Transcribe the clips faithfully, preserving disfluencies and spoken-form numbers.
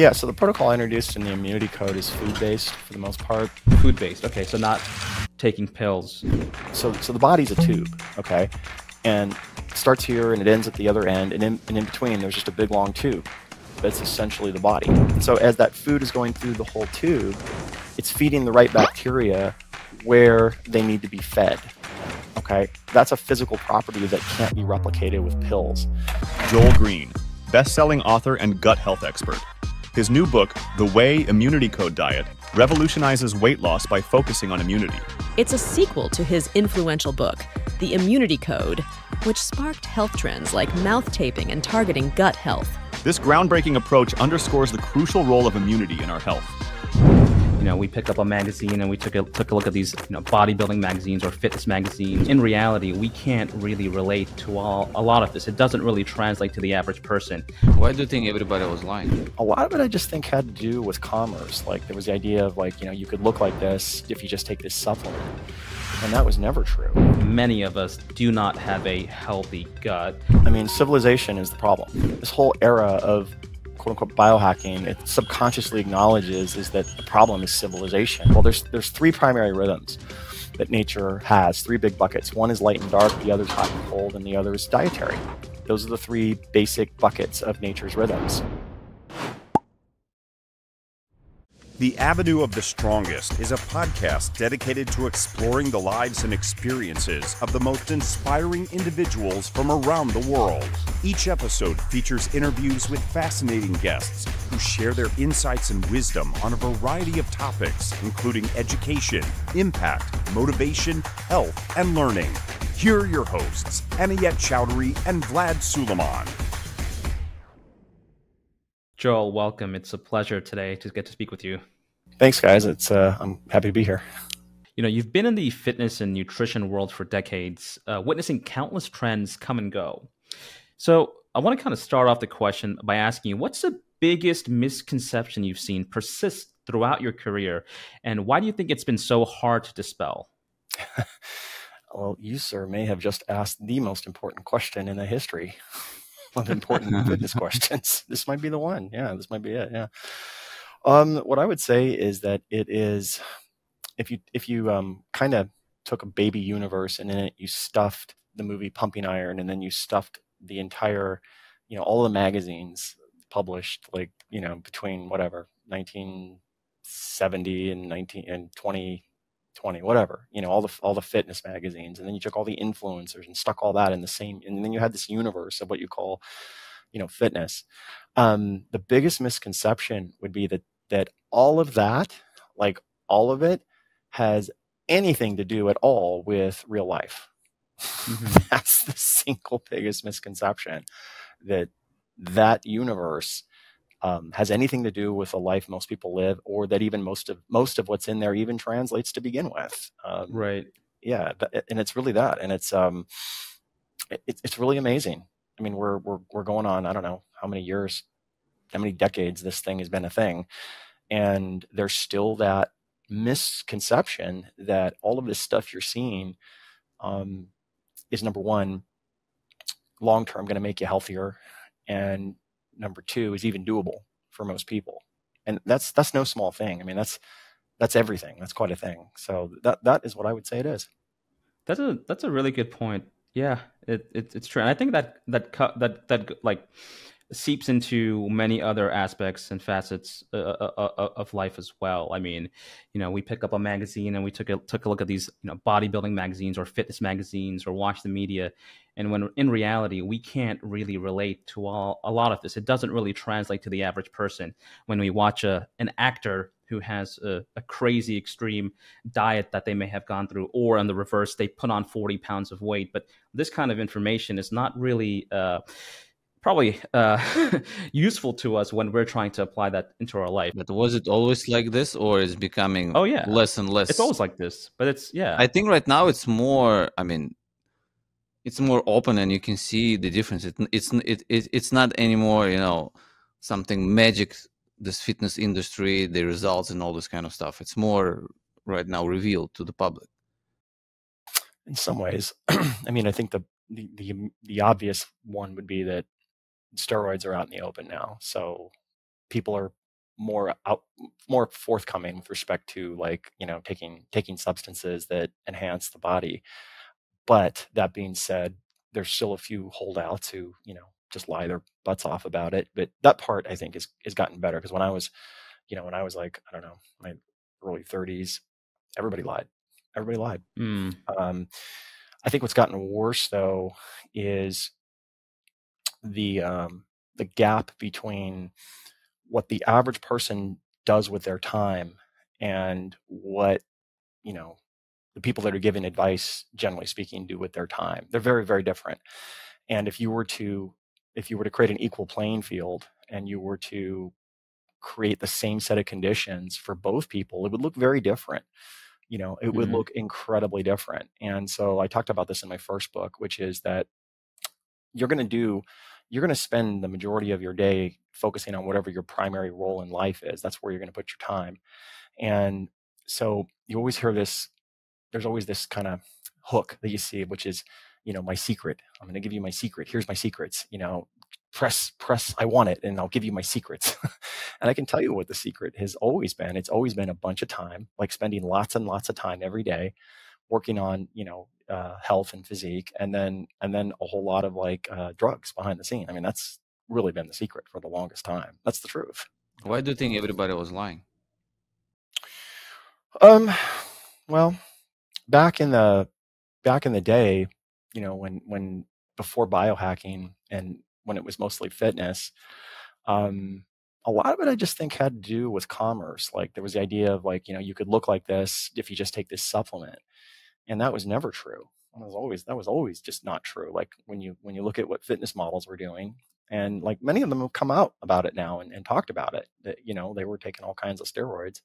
Yeah, so the protocol I introduced in the immunity code is food-based for the most part. Food-based, okay, so not taking pills. So so the body's a tube, okay? And it starts here and it ends at the other end, and in, and in between there's just a big long tube. That's essentially the body. And so as that food is going through the whole tube, it's feeding the right bacteria where they need to be fed, okay? That's a physical property that can't be replicated with pills. Joel Green, best-selling author and gut health expert. His new book, The Way, Immunity Code Diet, revolutionizes weight loss by focusing on immunity. It's a sequel to his influential book, The Immunity Code, which sparked health trends like mouth taping and targeting gut health. This groundbreaking approach underscores the crucial role of immunity in our health. You know, we picked up a magazine and we took a, took a look at these, you know, bodybuilding magazines or fitness magazines. In reality, we can't really relate to all, a lot of this. It doesn't really translate to the average person. Why do you think everybody was lying? A lot of it I just think had to do with commerce. Like there was the idea of like, you know, you could look like this if you just take this supplement. And that was never true. Many of us do not have a healthy gut. I mean, civilization is the problem. This whole era of quote-unquote biohacking, it subconsciously acknowledges is that the problem is civilization. Well, there's there's three primary rhythms that nature has, three big buckets. One is light and dark, the other is hot and cold, and the other is dietary. Those are the three basic buckets of nature's rhythms. The Avenue of the Strongest is a podcast dedicated to exploring the lives and experiences of the most inspiring individuals from around the world. Each episode features interviews with fascinating guests who share their insights and wisdom on a variety of topics, including education, impact, motivation, health, and learning. Here are your hosts, Anayet Chowdhury and Vlad Suleiman. Joel, welcome. It's a pleasure today to get to speak with you. Thanks, guys. It's uh, I'm happy to be here. You know, you've been in the fitness and nutrition world for decades, uh, witnessing countless trends come and go. So I want to kind of start off the question by asking you, what's the biggest misconception you've seen persist throughout your career? And why do you think it's been so hard to dispel? Well, you, sir, may have just asked the most important question in the history. Of important fitness questions. This might be the one. Yeah, this might be it. Yeah. Um, what I would say is that it is, if you if you um, kind of took a baby universe and in it you stuffed the movie Pumping Iron, and then you stuffed the entire, you know, all the magazines published, like, you know, between whatever nineteen seventy and nineteen and twenty twenty, whatever, you know, all the all the fitness magazines, and then you took all the influencers and stuck all that in the same, and then you had this universe of what you call, you know, fitness. Um, the biggest misconception would be that that all of that, like all of it, has anything to do at all with real life. Mm-hmm. That's the single biggest misconception, that that universe Um, has anything to do with the life most people live, or that even most of most of what's in there even translates to begin with. Um, right. Yeah. And it's really that. And it's, um, it, it's really amazing. I mean, we're, we're, we're going on, I don't know how many years, how many decades this thing has been a thing. And there's still that misconception that all of this stuff you're seeing um, is, number one, long-term going to make you healthier, and number two is even doable for most people. And that's, that's no small thing. I mean, that's, that's everything. That's quite a thing. So that, that is what I would say it is. That's a, that's a really good point. Yeah, it, it it's true. And I think that, that, that, that like seeps into many other aspects and facets uh, uh, of life as well. I mean, you know, we pick up a magazine and we took a, took a look at these, you know, bodybuilding magazines or fitness magazines, or watch the media. And when in reality, we can't really relate to all, a lot of this. It doesn't really translate to the average person. When we watch a, an actor who has a, a crazy extreme diet that they may have gone through, or on the reverse, they put on forty pounds of weight. But this kind of information is not really, uh, probably uh, useful to us when we're trying to apply that into our life. But was it always like this, or is becoming oh, yeah. less and less? It's always like this, but it's, yeah. I think right now it's more, I mean, it's more open and you can see the difference. It, it's, it, it, it's not anymore, you know, something magic, this fitness industry, the results and all this kind of stuff. It's more right now revealed to the public. In some ways, I mean, I think the, the, the, the obvious one would be that steroids are out in the open now. So people are more out, more forthcoming with respect to, like, you know, taking taking substances that enhance the body. But that being said, there's still a few holdouts who, you know, just lie their butts off about it. But that part, I think, is is gotten better, because when I was, you know, when I was like, I don't know, my early thirties, everybody lied. Everybody lied. Mm. Um, I think what's gotten worse, though, is the um, the gap between what the average person does with their time and what, you know, the people that are giving advice, generally speaking, do with their time. They're very, very different. And if you were to, if you were to create an equal playing field and you were to create the same set of conditions for both people, it would look very different. You know, it mm-hmm. would look incredibly different. And so I talked about this in my first book, which is that you're going to do, you're going to spend the majority of your day focusing on whatever your primary role in life is. That's where you're going to put your time. And so you always hear this, there's always this kind of hook that you see, which is, you know, my secret. I'm going to give you my secret. Here's my secrets, you know, press, press, I want it, and I'll give you my secrets. And I can tell you what the secret has always been. It's always been a bunch of time, like spending lots and lots of time every day working on, you know, uh, health and physique, and then, and then a whole lot of like uh, drugs behind the scene. I mean, that's really been the secret for the longest time. That's the truth. Why do you think everybody was lying? Um, well, back in the, back in the day, you know, when, when before biohacking and when it was mostly fitness, um, a lot of it I just think had to do with commerce. Like there was the idea of like, you know, you could look like this if you just take this supplement. And that was never true. That was always, that was always just not true. Like when you, when you look at what fitness models were doing, and like many of them have come out about it now and, and talked about it, that, you know, they were taking all kinds of steroids.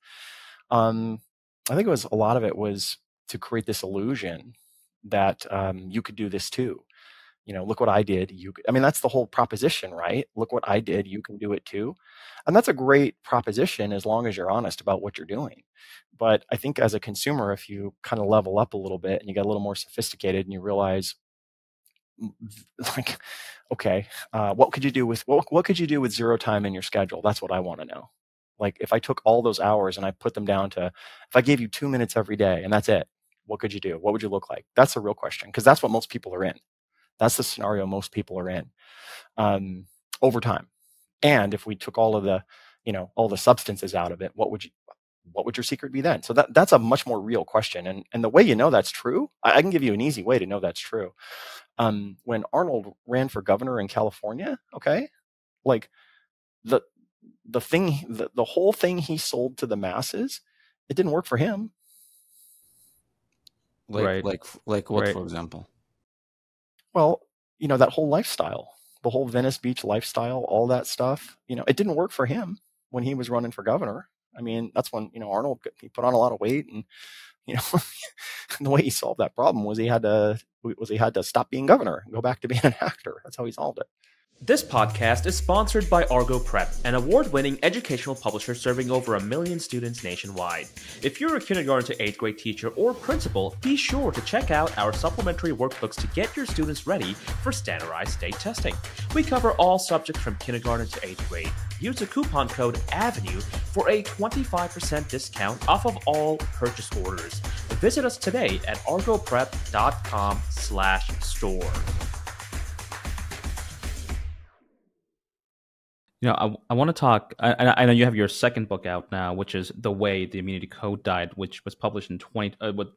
Um, I think it was, a lot of it was to create this illusion that um, you could do this too. You know, look what I did. You could, I mean, that's the whole proposition, right? Look what I did. You can do it too. And that's a great proposition as long as you're honest about what you're doing. But I think as a consumer, if you kind of level up a little bit and you get a little more sophisticated and you realize, like, okay, uh, what could you do with, what, what could you do with zero time in your schedule? That's what I want to know. Like if I took all those hours and I put them down to, if I gave you two minutes every day and that's it, what could you do? What would you look like? That's a real question, because that's what most people are in. That's the scenario most people are in um, over time. And if we took all of the, you know, all the substances out of it, what would you, what would your secret be then? So that, that's a much more real question. And, and the way you know that's true, I, I can give you an easy way to know that's true. Um, when Arnold ran for governor in California, okay, like the, the thing, the, the whole thing he sold to the masses, it didn't work for him. Like, right. like, like what, right. for example? Well, you know, that whole lifestyle, the whole Venice Beach lifestyle, all that stuff, you know, it didn't work for him when he was running for governor. I mean, that's when, you know, Arnold, he put on a lot of weight, and, you know, the way he solved that problem was he had to, was he had to stop being governor and go back to being an actor. That's how he solved it. This podcast is sponsored by Argo Prep, an award-winning educational publisher serving over a million students nationwide. If you're a kindergarten to eighth grade teacher or principal, be sure to check out our supplementary workbooks to get your students ready for standardized state testing. We cover all subjects from kindergarten to eighth grade. Use the coupon code AVENUE for a twenty-five percent discount off of all purchase orders. Visit us today at argo prep dot com slash store. You know, I, I want to talk, I, I know you have your second book out now, which is The Way, the Immunity Code Diet, which was published in twenty, uh, what,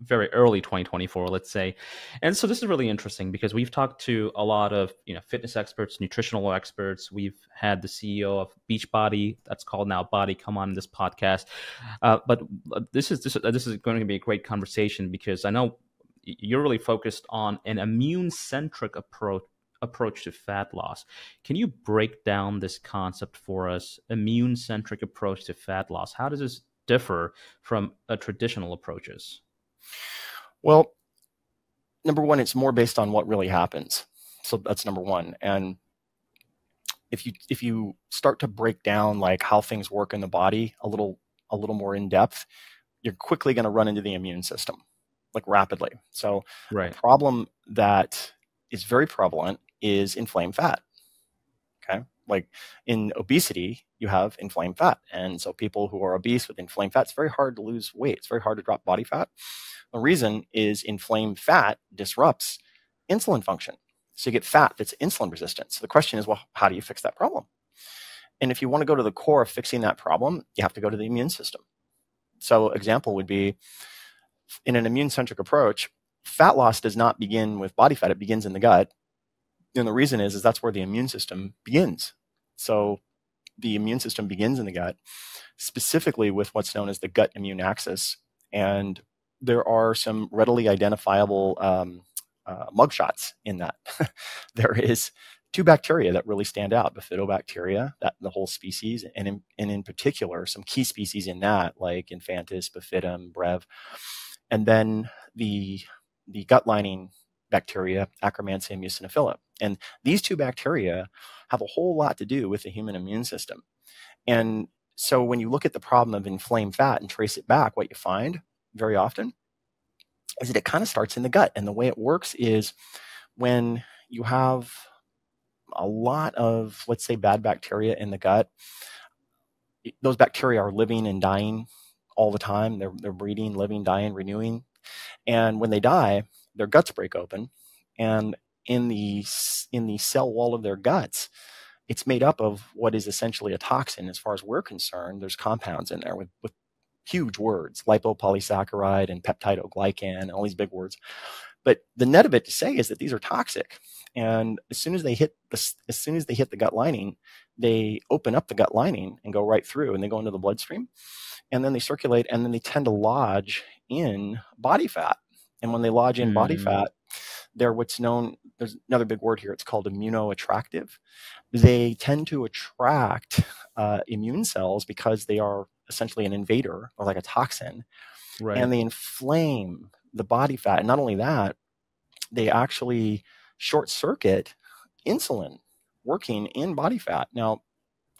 very early twenty twenty-four, let's say. And so this is really interesting because we've talked to a lot of, you know, fitness experts, nutritional experts. We've had the C E O of Beachbody, that's called now Body, come on this podcast. Uh, but this is, this, this is going to be a great conversation because I know you're really focused on an immune-centric approach approach to fat loss. Can you break down this concept for us, immune-centric approach to fat loss? How does this differ from uh, traditional approaches? Well, number one, it's more based on what really happens. So that's number one. And if you if you start to break down like how things work in the body a little a little more in depth, you're quickly going to run into the immune system, like rapidly. So right. the problem that is very prevalent is inflamed fat. Okay. like in obesity, you have inflamed fat. And so people who are obese with inflamed fat, it's very hard to lose weight. It's very hard to drop body fat. The reason is inflamed fat disrupts insulin function. So you get fat that's insulin resistant. So the question is, well, how do you fix that problem? And if you want to go to the core of fixing that problem, you have to go to the immune system. So example would be, in an immune-centric approach, fat loss does not begin with body fat. It begins in the gut. And the reason is, is that's where the immune system begins. So the immune system begins in the gut, specifically with what's known as the gut immune axis. And there are some readily identifiable um, uh, mugshots in that. There is two bacteria that really stand out, Bifidobacteria, that, the whole species, and in, and in particular, some key species in that, like Infantis, Bifidum, Brev. And then the, the gut lining bacteria, Akkermansia muciniphila. And these two bacteria have a whole lot to do with the human immune system. And so when you look at the problem of inflamed fat and trace it back, what you find very often is that it kind of starts in the gut. And the way it works is when you have a lot of, let's say, bad bacteria in the gut, those bacteria are living and dying all the time. They're, they're breeding, living, dying, renewing. And when they die, their guts break open, and in the, in the cell wall of their guts, it's made up of what is essentially a toxin. As far as we're concerned, there's compounds in there with, with huge words, lipopolysaccharide and peptidoglycan and all these big words. But the net of it to say is that these are toxic. And as soon as they hit the, as soon as they hit the gut lining, they open up the gut lining and go right through, and they go into the bloodstream, and then they circulate, and then they tend to lodge in body fat. And when they lodge in body mm. fat, they're what's known, there's another big word here, it's called immunoattractive. They tend to attract uh, immune cells because they are essentially an invader or like a toxin. Right. And they inflame the body fat. And not only that, they actually short circuit insulin working in body fat. Now,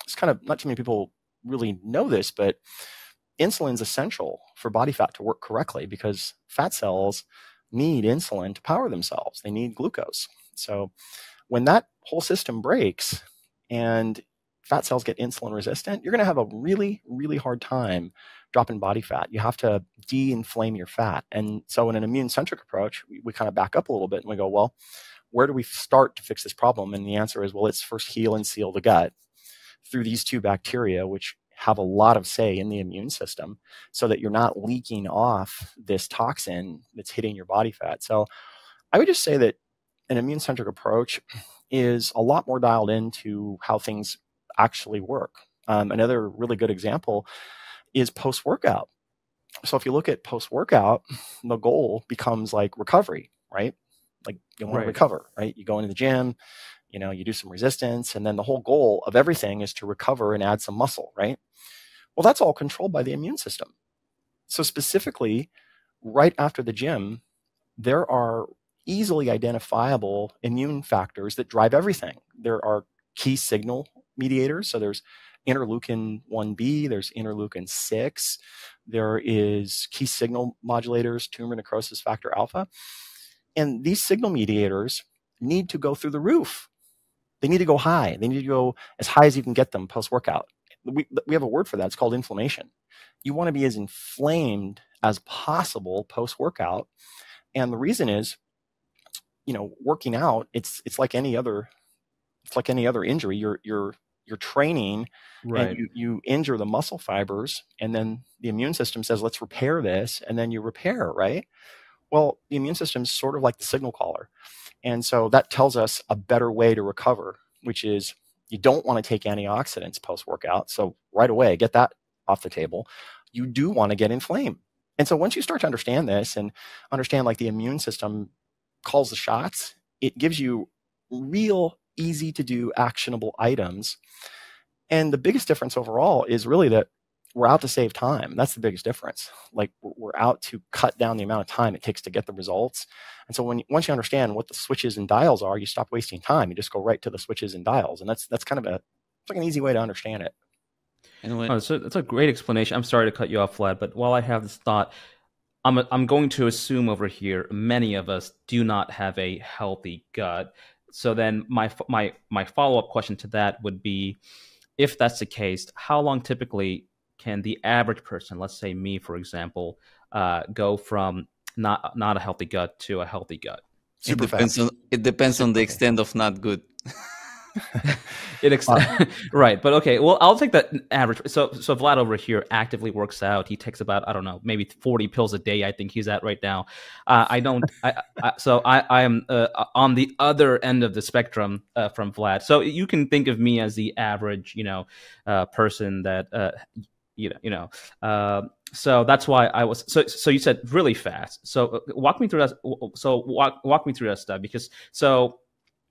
it's kind of, not too many people really know this, but insulin is essential for body fat to work correctly because fat cells need insulin to power themselves. They need glucose. So when that whole system breaks and fat cells get insulin resistant, you're going to have a really, really hard time dropping body fat. You have to de-inflame your fat. And so in an immune-centric approach, we, we kind of back up a little bit and we go, well, where do we start to fix this problem? And the answer is, well, let's first heal and seal the gut through these two bacteria, which have a lot of say in the immune system, so that you're not leaking off this toxin that's hitting your body fat. So I would just say that an immune-centric approach is a lot more dialed into how things actually work. Um, another really good example is post-workout. So if you look at post-workout, the goal becomes like recovery, right? Like you want right. to recover, right? You go into the gym, you know, you do some resistance, and then the whole goal of everything is to recover and add some muscle, right? Well, that's all controlled by the immune system. So specifically, right after the gym, there are easily identifiable immune factors that drive everything. There are key signal mediators. So there's interleukin one B, there's interleukin six, there is key signal modulators, tumor necrosis factor alpha. And these signal mediators need to go through the roof. They need to go high. They need to go as high as you can get them post-workout. We, we have a word for that. It's called inflammation. You want to be as inflamed as possible post-workout. And the reason is, you know, working out, it's, it's like any other, it's like any other injury. You're, you're, you're training, right. and you, you injure the muscle fibers, and then the immune system says, let's repair this. And then you repair, right? Well, the immune system is sort of like the signal caller. And so that tells us a better way to recover, which is you don't want to take antioxidants post-workout. So right away, get that off the table. You do want to get inflamed. And so once you start to understand this and understand like the immune system calls the shots, it gives you real easy to do actionable items. And the biggest difference overall is really that we're out to save time. That's the biggest difference. Like we're out to cut down the amount of time it takes to get the results. And so when once you understand what the switches and dials are, you stop wasting time. You just go right to the switches and dials. And that's that's kind of a it's like an easy way to understand it. And when, oh, so that's a great explanation. I'm sorry to cut you off, Vlad, but while I have this thought, I'm I'm going to assume over here many of us do not have a healthy gut. so then my my my follow-up question to that would be, if that's the case, how long typically can the average person, let's say me, for example, uh, go from not not a healthy gut to a healthy gut? Super it depends fast. on it depends on the extent of not good. it ex uh, right, but okay. Well, I'll take that average. So, so Vlad over here actively works out. He takes about, I don't know, maybe forty pills a day. I think he's at right now. Uh, I don't. I, I, so I, I am uh, on the other end of the spectrum uh, from Vlad. So you can think of me as the average, you know, uh, person that, uh, you know, you know. Uh, so that's why I was. So, so you said really fast. So walk me through that. So walk walk me through that stuff, because so.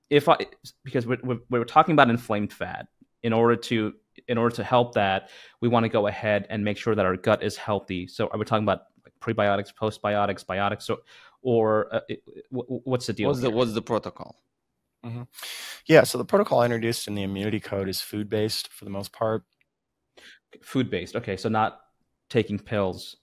If I, because we we're, we're talking about inflamed fat, in order to in order to help that, we want to go ahead and make sure that our gut is healthy. So are we talking about like prebiotics, postbiotics, biotics, or, or uh, it, what's the deal? What's the, what's the protocol? Mm-hmm. Yeah, so the protocol introduced in the Immunity Code is food based for the most part. Food based, okay. So not taking pills.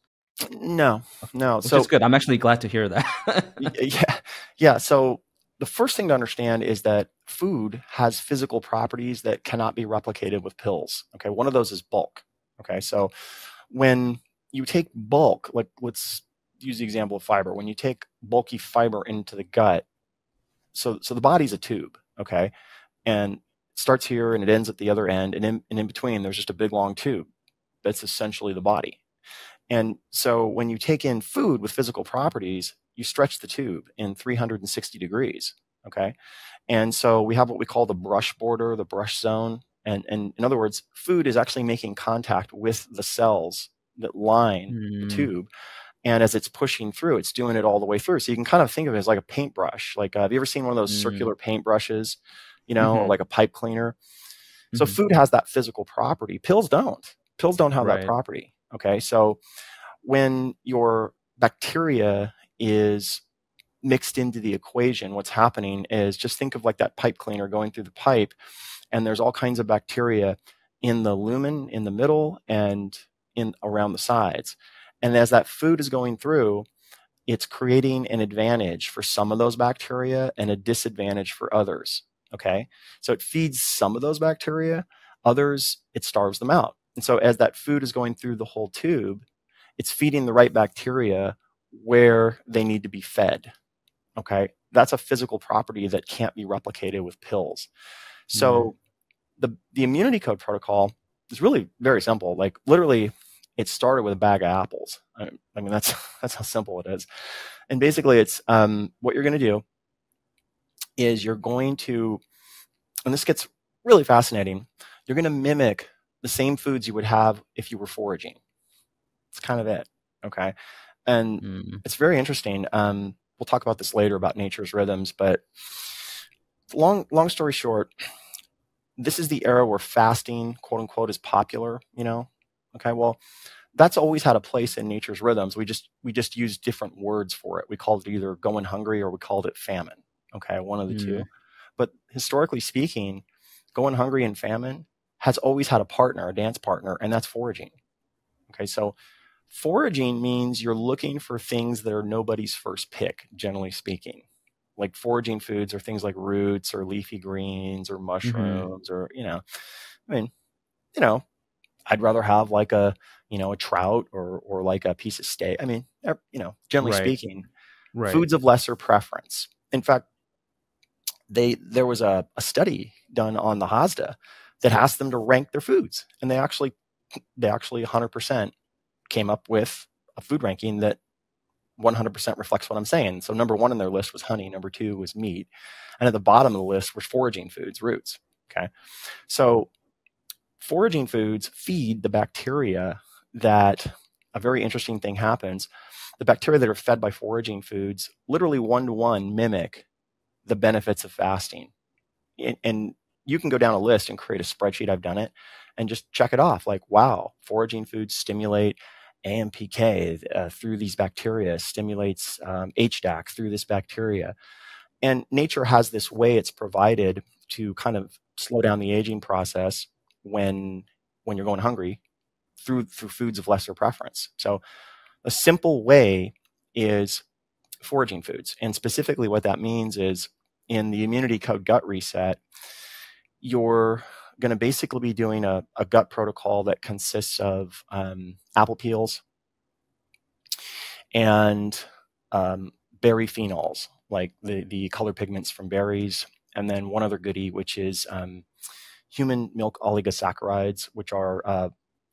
No, no. Which so it's good. I'm actually glad to hear that. yeah, yeah. So. The first thing to understand is that food has physical properties that cannot be replicated with pills. Okay, one of those is bulk. Okay, so when you take bulk, like let's use the example of fiber. When you take bulky fiber into the gut, so so the body's a tube. Okay, and it starts here and it ends at the other end, and in, and in between there's just a big long tube. That's essentially the body. And so when you take in food with physical properties, you stretch the tube in three hundred sixty degrees, okay? And so we have what we call the brush border, the brush zone. And, and in other words, food is actually making contact with the cells that line mm. the tube. And as it's pushing through, it's doing it all the way through. So you can kind of think of it as like a paintbrush. Like, uh, have you ever seen one of those mm. circular paintbrushes, you know, mm-hmm. or like a pipe cleaner? Mm-hmm. So food has that physical property. Pills don't. Pills don't have right. that property, okay? So when your bacteria is mixed into the equation, what's happening is, just think of like that pipe cleaner going through the pipe, and there's all kinds of bacteria in the lumen, in the middle, and in around the sides. And as that food is going through, it's creating an advantage for some of those bacteria and a disadvantage for others, okay? So it feeds some of those bacteria, others it starves them out. And so as that food is going through the whole tube, it's feeding the right bacteria where they need to be fed, okay? That's a physical property that can't be replicated with pills. So mm-hmm. the, the Immunity Code protocol is really very simple. Like literally, it started with a bag of apples. I, I mean, that's, that's how simple it is. And basically it's um, what you're gonna do is you're going to, and this gets really fascinating, you're gonna mimic the same foods you would have if you were foraging. It's kind of it, okay? And mm. it's very interesting. Um, we'll talk about this later about nature's rhythms, but long, long story short, this is the era where fasting, quote unquote, is popular, you know? Okay. Well, that's always had a place in nature's rhythms. We just, we just use different words for it. We called it either going hungry or we called it famine. Okay. One of the mm. two, but historically speaking, going hungry and famine has always had a partner, a dance partner, and that's foraging. Okay. So foraging means you're looking for things that are nobody's first pick, generally speaking. Like foraging foods are things like roots or leafy greens or mushrooms mm-hmm. or, you know, I mean, you know, I'd rather have like a, you know, a trout or, or like a piece of steak. I mean, you know, generally right. speaking, right. foods of lesser preference. In fact, they there was a, a study done on the Hazda that asked them to rank their foods. And they actually, they actually one hundred percent came up with a food ranking that one hundred percent reflects what I'm saying. So number one on their list was honey. Number two was meat. And at the bottom of the list were foraging foods, roots. Okay. So foraging foods feed the bacteria that a very interesting thing happens. The bacteria that are fed by foraging foods literally one-to-one mimic the benefits of fasting. And, and you can go down a list and create a spreadsheet. I've done it and just check it off. Like, wow, foraging foods stimulate A M P K uh, through these bacteria, stimulates um, H D A C through this bacteria. And nature has this way it's provided to kind of slow down the aging process when, when you're going hungry through, through foods of lesser preference. So a simple way is foraging foods. And specifically what that means is in the Immunity Code Gut Reset, you're going to basically be doing a, a gut protocol that consists of um, apple peels and um, berry phenols, like the, the color pigments from berries, and then one other goodie, which is um, human milk oligosaccharides, which are uh,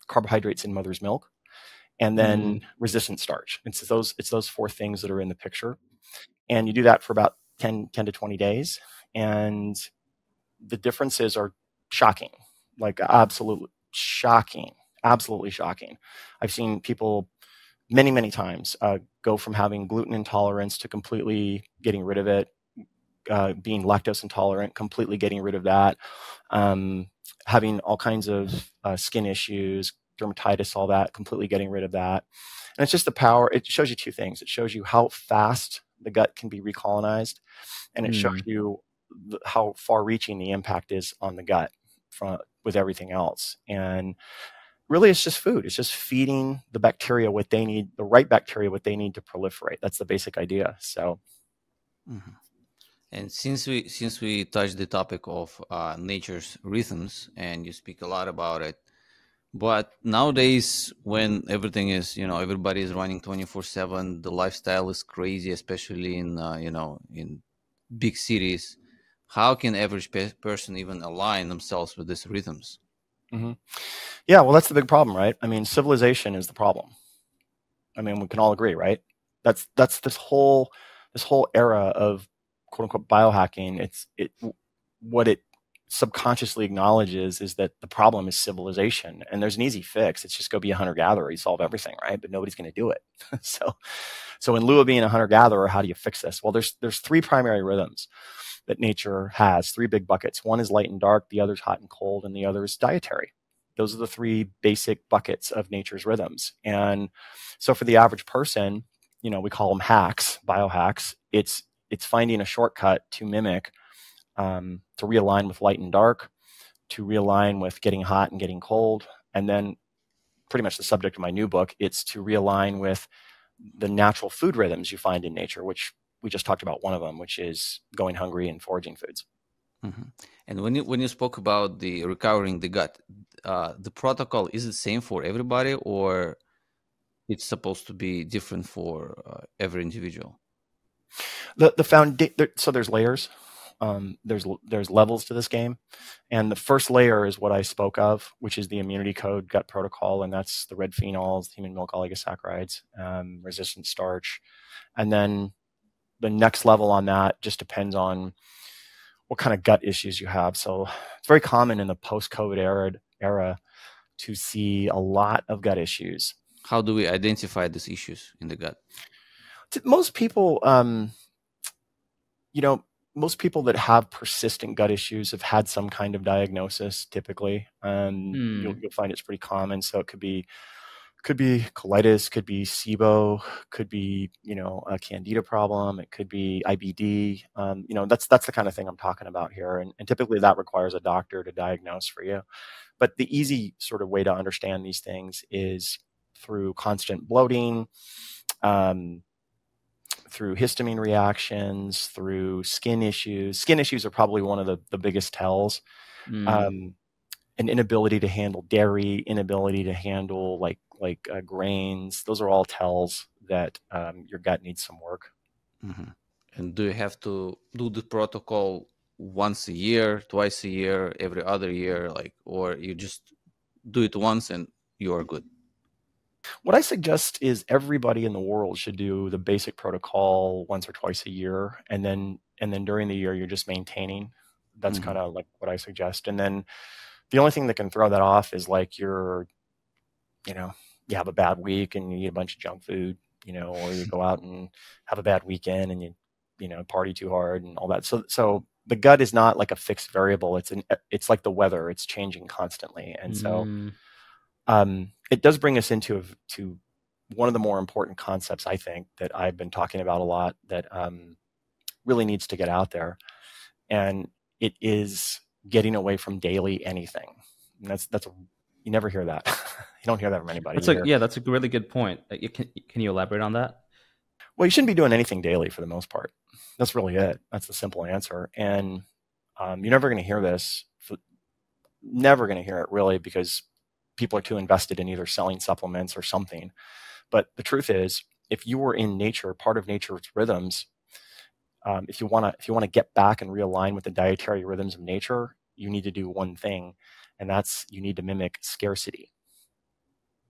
carbohydrates in mother's milk, and then mm. resistant starch. It's those, it's those four things that are in the picture. And you do that for about ten to twenty days. And the differences are shocking, like absolutely shocking, absolutely shocking. I've seen people many, many times uh, go from having gluten intolerance to completely getting rid of it, uh, being lactose intolerant, completely getting rid of that, um, having all kinds of uh, skin issues, dermatitis, all that, completely getting rid of that. And it's just the power. It shows you two things. It shows you how fast the gut can be recolonized, and it mm. shows you how far reaching the impact is on the gut from, with everything else. And really, it's just food. It's just feeding the bacteria what they need, the right bacteria, what they need to proliferate. That's the basic idea. So, mm-hmm. And since we, since we touched the topic of uh, nature's rhythms, and you speak a lot about it, but nowadays when everything is, you know, everybody is running twenty-four seven, the lifestyle is crazy, especially in, uh, you know, in big cities. How can average pe person even align themselves with these rhythms? Mm-hmm. Yeah, well, that's the big problem, right? I mean, civilization is the problem. I mean, we can all agree, right? That's that's this whole this whole era of quote unquote biohacking. It's it what it subconsciously acknowledges is that the problem is civilization, and there's an easy fix. It's just go be a hunter gatherer, you solve everything, right? But nobody's going to do it. so, so in lieu of being a hunter gatherer, how do you fix this? Well, there's there's three primary rhythms that nature has, three big buckets. One is light and dark, the other's hot and cold, and the other is dietary. Those are the three basic buckets of nature's rhythms. And so for the average person, you know, we call them hacks, biohacks. It's, it's finding a shortcut to mimic, um, to realign with light and dark, to realign with getting hot and getting cold. And then pretty much the subject of my new book, it's to realign with the natural food rhythms you find in nature, which we just talked about one of them, which is going hungry and foraging foods. Mm-hmm. And when you, when you spoke about the recovering the gut, uh, the protocol is the same for everybody, or it's supposed to be different for uh, every individual? The, the foundation, there, so there's layers, um, there's, there's levels to this game. And the first layer is what I spoke of, which is the Immunity Code Gut Protocol. And that's the red phenols, human milk oligosaccharides, um, resistant starch. And then the next level on that just depends on what kind of gut issues you have. So it's very common in the post-COVID era, era to see a lot of gut issues. How do we identify these issues in the gut? Most people, um, you know, most people that have persistent gut issues have had some kind of diagnosis typically. Um, mm. you'll, you'll find it's pretty common. So it could be Could be colitis, could be SIBO, could be, you know, a candida problem. It could be I B D. Um, you know, that's that's the kind of thing I'm talking about here. And, and typically that requires a doctor to diagnose for you. But the easy sort of way to understand these things is through constant bloating, um, through histamine reactions, through skin issues. Skin issues are probably one of the, the biggest tells. Mm. Um, an inability to handle dairy, inability to handle like like uh, grains. Those are all tells that um, your gut needs some work. Mm-hmm. And do you have to do the protocol once a year, twice a year, every other year, like, or you just do it once and you are good? What I suggest is everybody in the world should do the basic protocol once or twice a year. And then, and then during the year, you're just maintaining. That's mm-hmm. kind of like what I suggest. And then the only thing that can throw that off is like you're, you know, you have a bad week and you eat a bunch of junk food, you know, or you go out and have a bad weekend and you, you know, party too hard and all that. So, so the gut is not like a fixed variable. It's an, it's like the weather, it's changing constantly. And mm. so, um, it does bring us into, a, to one of the more important concepts, I think, that I've been talking about a lot that, um, really needs to get out there. And it is getting away from daily anything. And that's, that's, a, you never hear that. You don't hear that from anybody. That's a, yeah, that's a really good point. Can, can you elaborate on that? Well, you shouldn't be doing anything daily for the most part. That's really it. That's the simple answer. And um, you're never going to hear this. For, never going to hear it, really, because people are too invested in either selling supplements or something. But the truth is, if you were in nature, part of nature's rhythms, um, if you want to if you want to get back and realign with the dietary rhythms of nature, you need to do one thing, and that's you need to mimic scarcity.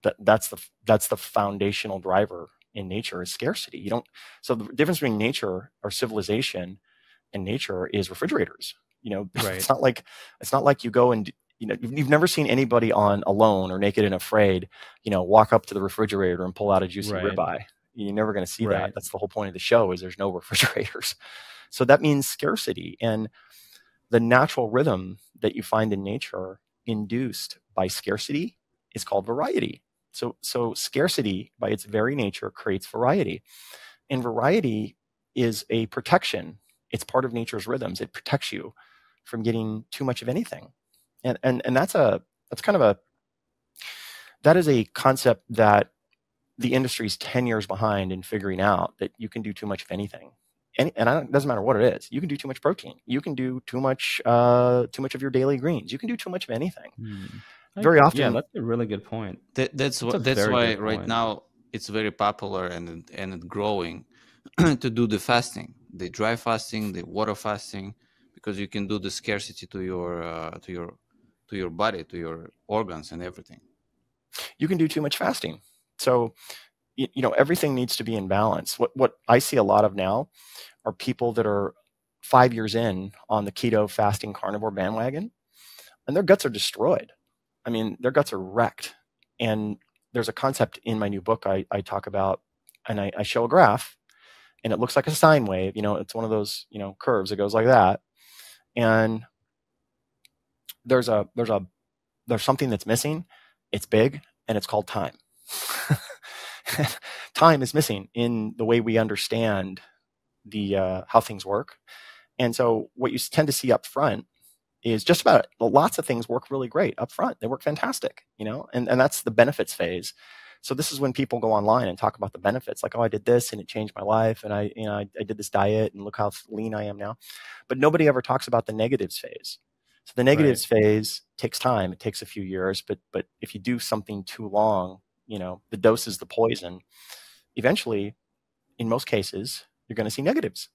That that's the that's the foundational driver in nature is scarcity. You don't. So the difference between nature or civilization and nature is refrigerators. You know, right. It's not like it's not like you go and. You know, you've never seen anybody on Alone or Naked and Afraid, you know, walk up to the refrigerator and pull out a juicy right. ribeye. You're never going to see right. that. That's the whole point of the show is there's no refrigerators. So that means scarcity. And the natural rhythm that you find in nature induced by scarcity is called variety. So, so scarcity by its very nature creates variety. And variety is a protection. It's part of nature's rhythms. It protects you from getting too much of anything. And, and, and that's a, that's kind of a, that is a concept that the industry's ten years behind in figuring out that you can do too much of anything. Any, and I don't, it doesn't matter what it is. You can do too much protein. You can do too much, uh, too much of your daily greens. You can do too much of anything. Hmm. Very often. Yeah, that's a really good point. That, that's that's, that's why right point. now it's very popular and, and growing to do the fasting, the dry fasting, the water fasting, because you can do the scarcity to your, uh, to your, to your body, to your organs and everything. You can do too much fasting. So, you, you know, everything needs to be in balance. What, what I see a lot of now are people that are five years in on the keto fasting carnivore bandwagon, and their guts are destroyed. I mean, their guts are wrecked. And there's a concept in my new book I, I talk about, and I, I show a graph, and it looks like a sine wave. You know, it's one of those, you know, curves that goes like that. And There's a there's a there's something that's missing. It's big, and it's called time. Time is missing in the way we understand the uh, how things work. And so what you tend to see up front is just about it. Lots of things work really great up front. They work fantastic, you know. And and that's the benefits phase. So this is when people go online and talk about the benefits, like, oh, I did this and it changed my life, and I you know I, I did this diet, and look how lean I am now. But nobody ever talks about the negatives phase. So the negatives right. phase takes time. It takes a few years, but but if you do something too long, you know, the dose is the poison. Eventually, in most cases, you're going to see negatives,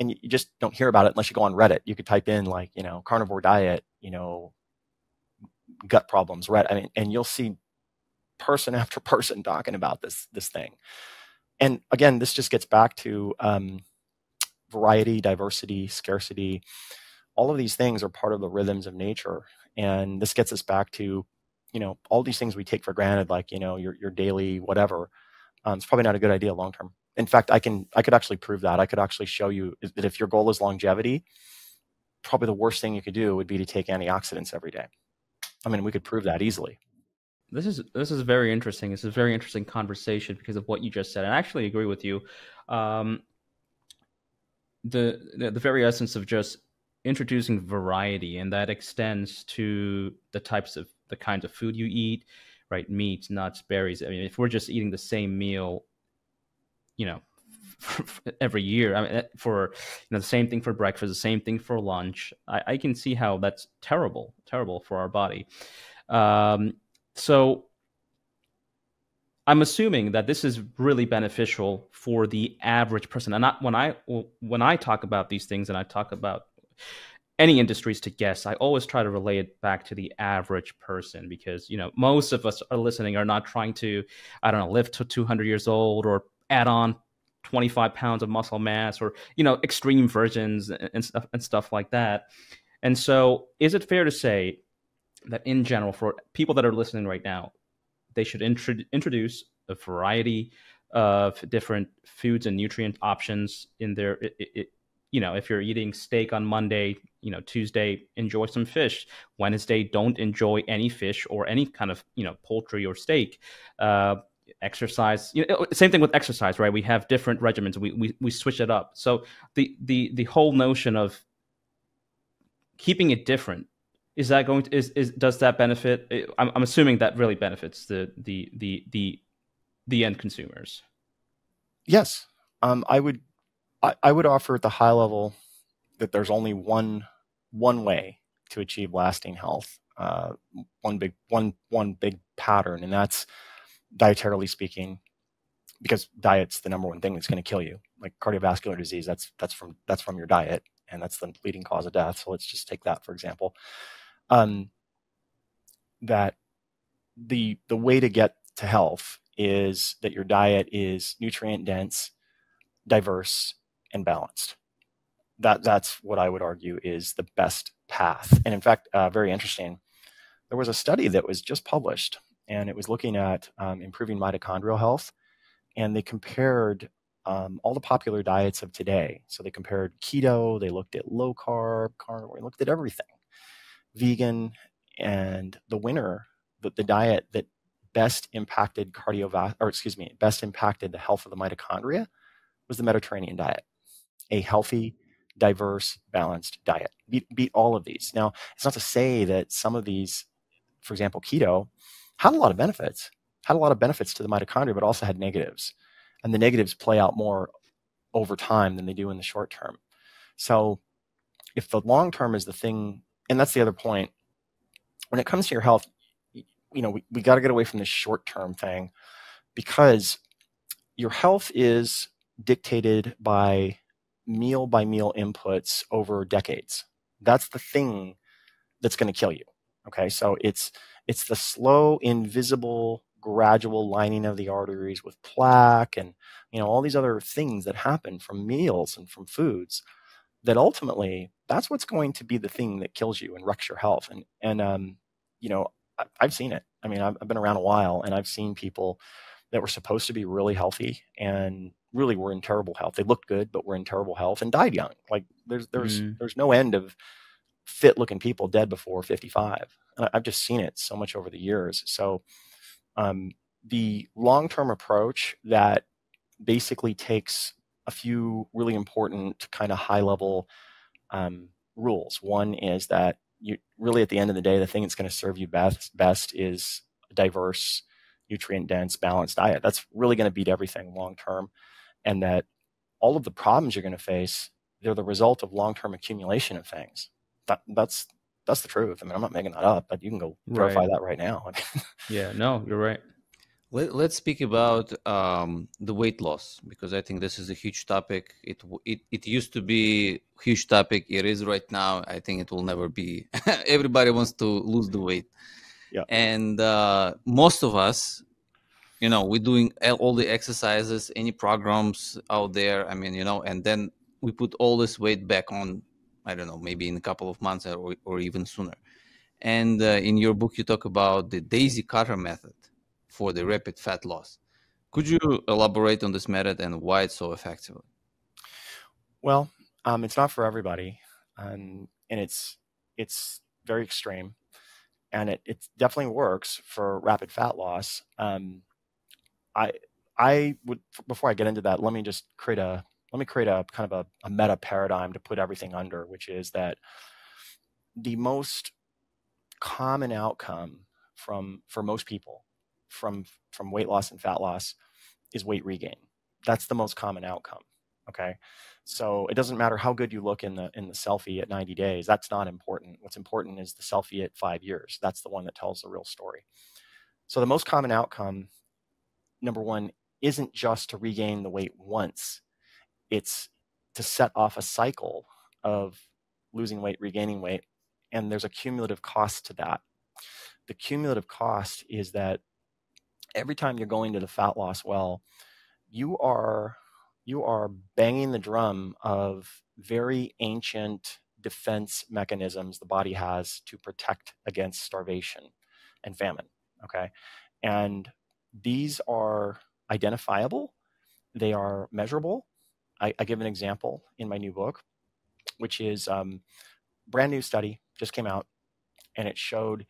and you, you just don't hear about it unless you go on Reddit. You could type in like, you know, carnivore diet, you know, gut problems, right? I mean, and you'll see person after person talking about this this thing. And again, this just gets back to um, variety, diversity, scarcity. All of these things are part of the rhythms of nature. And this gets us back to, you know, all these things we take for granted, like, you know, your, your daily whatever. Um, it's probably not a good idea long term. In fact, I can I could actually prove that. I could actually show you that if your goal is longevity, probably the worst thing you could do would be to take antioxidants every day. I mean, we could prove that easily. This is this is very interesting. This is a very interesting conversation because of what you just said. And I actually agree with you. Um, the, the the very essence of just introducing variety, and that extends to the types of the kinds of food you eat, right? Meats, nuts, berries. I mean, if we're just eating the same meal, you know, every year, I mean, for, you know, the same thing for breakfast, the same thing for lunch, I, I can see how that's terrible, terrible for our body. Um, so I'm assuming that this is really beneficial for the average person. And not when I, when I talk about these things and I talk about any industries to guess, I always try to relay it back to the average person because, you know, most of us are listening are not trying to, I don't know, live to two hundred years old or add on twenty-five pounds of muscle mass or, you know, extreme versions and stuff and stuff like that. And so is it fair to say that in general, for people that are listening right now, they should intro introduce a variety of different foods and nutrient options in their it, it, you know, if you're eating steak on Monday, you know, Tuesday, enjoy some fish. Wednesday, don't enjoy any fish or any kind of, you know, poultry or steak. Uh, exercise, you know, same thing with exercise, right? We have different regimens. We, we, we switch it up. So the, the, the whole notion of keeping it different, is that going to, is, is, does that benefit? I'm, I'm assuming that really benefits the, the, the, the, the end consumers. Yes. Um, I would, I, I would offer at the high level that there's only one, one way to achieve lasting health. Uh, one big, one, one big pattern, and that's dietarily speaking, because diet's the number one thing that's going to kill you. Like cardiovascular disease, that's, that's from, that's from your diet, and that's the leading cause of death. So let's just take that, for example, um, that the, the way to get to health is that your diet is nutrient dense, diverse, and balanced. That, that's what I would argue is the best path. And in fact, uh, very interesting, there was a study that was just published, and it was looking at um, improving mitochondrial health. And they compared um, all the popular diets of today. So they compared keto, they looked at low carb, carnivore, looked at everything, vegan, and the winner, the, the diet that best impacted cardiovascular, or excuse me, best impacted the health of the mitochondria was the Mediterranean diet, a healthy, diverse, balanced diet. Beat, beat all of these. Now, it's not to say that some of these, for example, keto, had a lot of benefits, had a lot of benefits to the mitochondria, but also had negatives. And the negatives play out more over time than they do in the short term. So if the long term is the thing, and that's the other point, when it comes to your health, you know, we, we got to get away from this short term thing, because your health is dictated by meal by meal inputs over decades. That's the thing that's going to kill you. Okay. So it's, it's the slow, invisible, gradual lining of the arteries with plaque and, you know, all these other things that happen from meals and from foods, that ultimately that's what's going to be the thing that kills you and wrecks your health. And, and, um, you know, I, I've seen it. I mean, I've, I've been around a while, and I've seen people that were supposed to be really healthy and really were in terrible health. They looked good, but were in terrible health and died young. Like there's, there's, mm. there's no end of fit looking people dead before fifty-five. And I, I've just seen it so much over the years. So, Um, the long-term approach that basically takes a few really important kind of high-level um, rules. One is that you really, at the end of the day, the thing that's going to serve you best, best is a diverse, nutrient-dense, balanced diet. That's really going to beat everything long-term, and that all of the problems you're going to face, they're the result of long-term accumulation of things. That, that's That's the truth. I mean, I'm not making that up, but you can go verify right. that right now. Yeah, no, you're right. Let, let's speak about um, the weight loss, because I think this is a huge topic. It, it, it used to be a huge topic. It is right now. I think it will never be. Everybody wants to lose the weight. Yeah. And uh, most of us, you know, we're doing all the exercises, any programs out there. I mean, you know, and then we put all this weight back on, I don't know, maybe in a couple of months or, or even sooner. And uh, in your book, you talk about the daisy cutter method for the rapid fat loss. Could you elaborate on this method and why it's so effective? Well, um, it's not for everybody. Um, and it's, it's very extreme. And it, it definitely works for rapid fat loss. Um, I, I would, before I get into that, let me just create a, Let me create a kind of a, a meta paradigm to put everything under, which is that the most common outcome from for most people from from weight loss and fat loss is weight regain. That's the most common outcome. Okay, so it doesn't matter how good you look in the in the selfie at ninety days. That's not important. What's important is the selfie at five years. That's the one that tells the real story. So the most common outcome, number one, isn't just to regain the weight once. It's to set off a cycle of losing weight, regaining weight, and there's a cumulative cost to that. The cumulative cost is that every time you're going to the fat loss well, you are, you are banging the drum of very ancient defense mechanisms the body has to protect against starvation and famine, okay? And these are identifiable, they are measurable. I, I give an example in my new book, which is um, brand new study, just came out, and it showed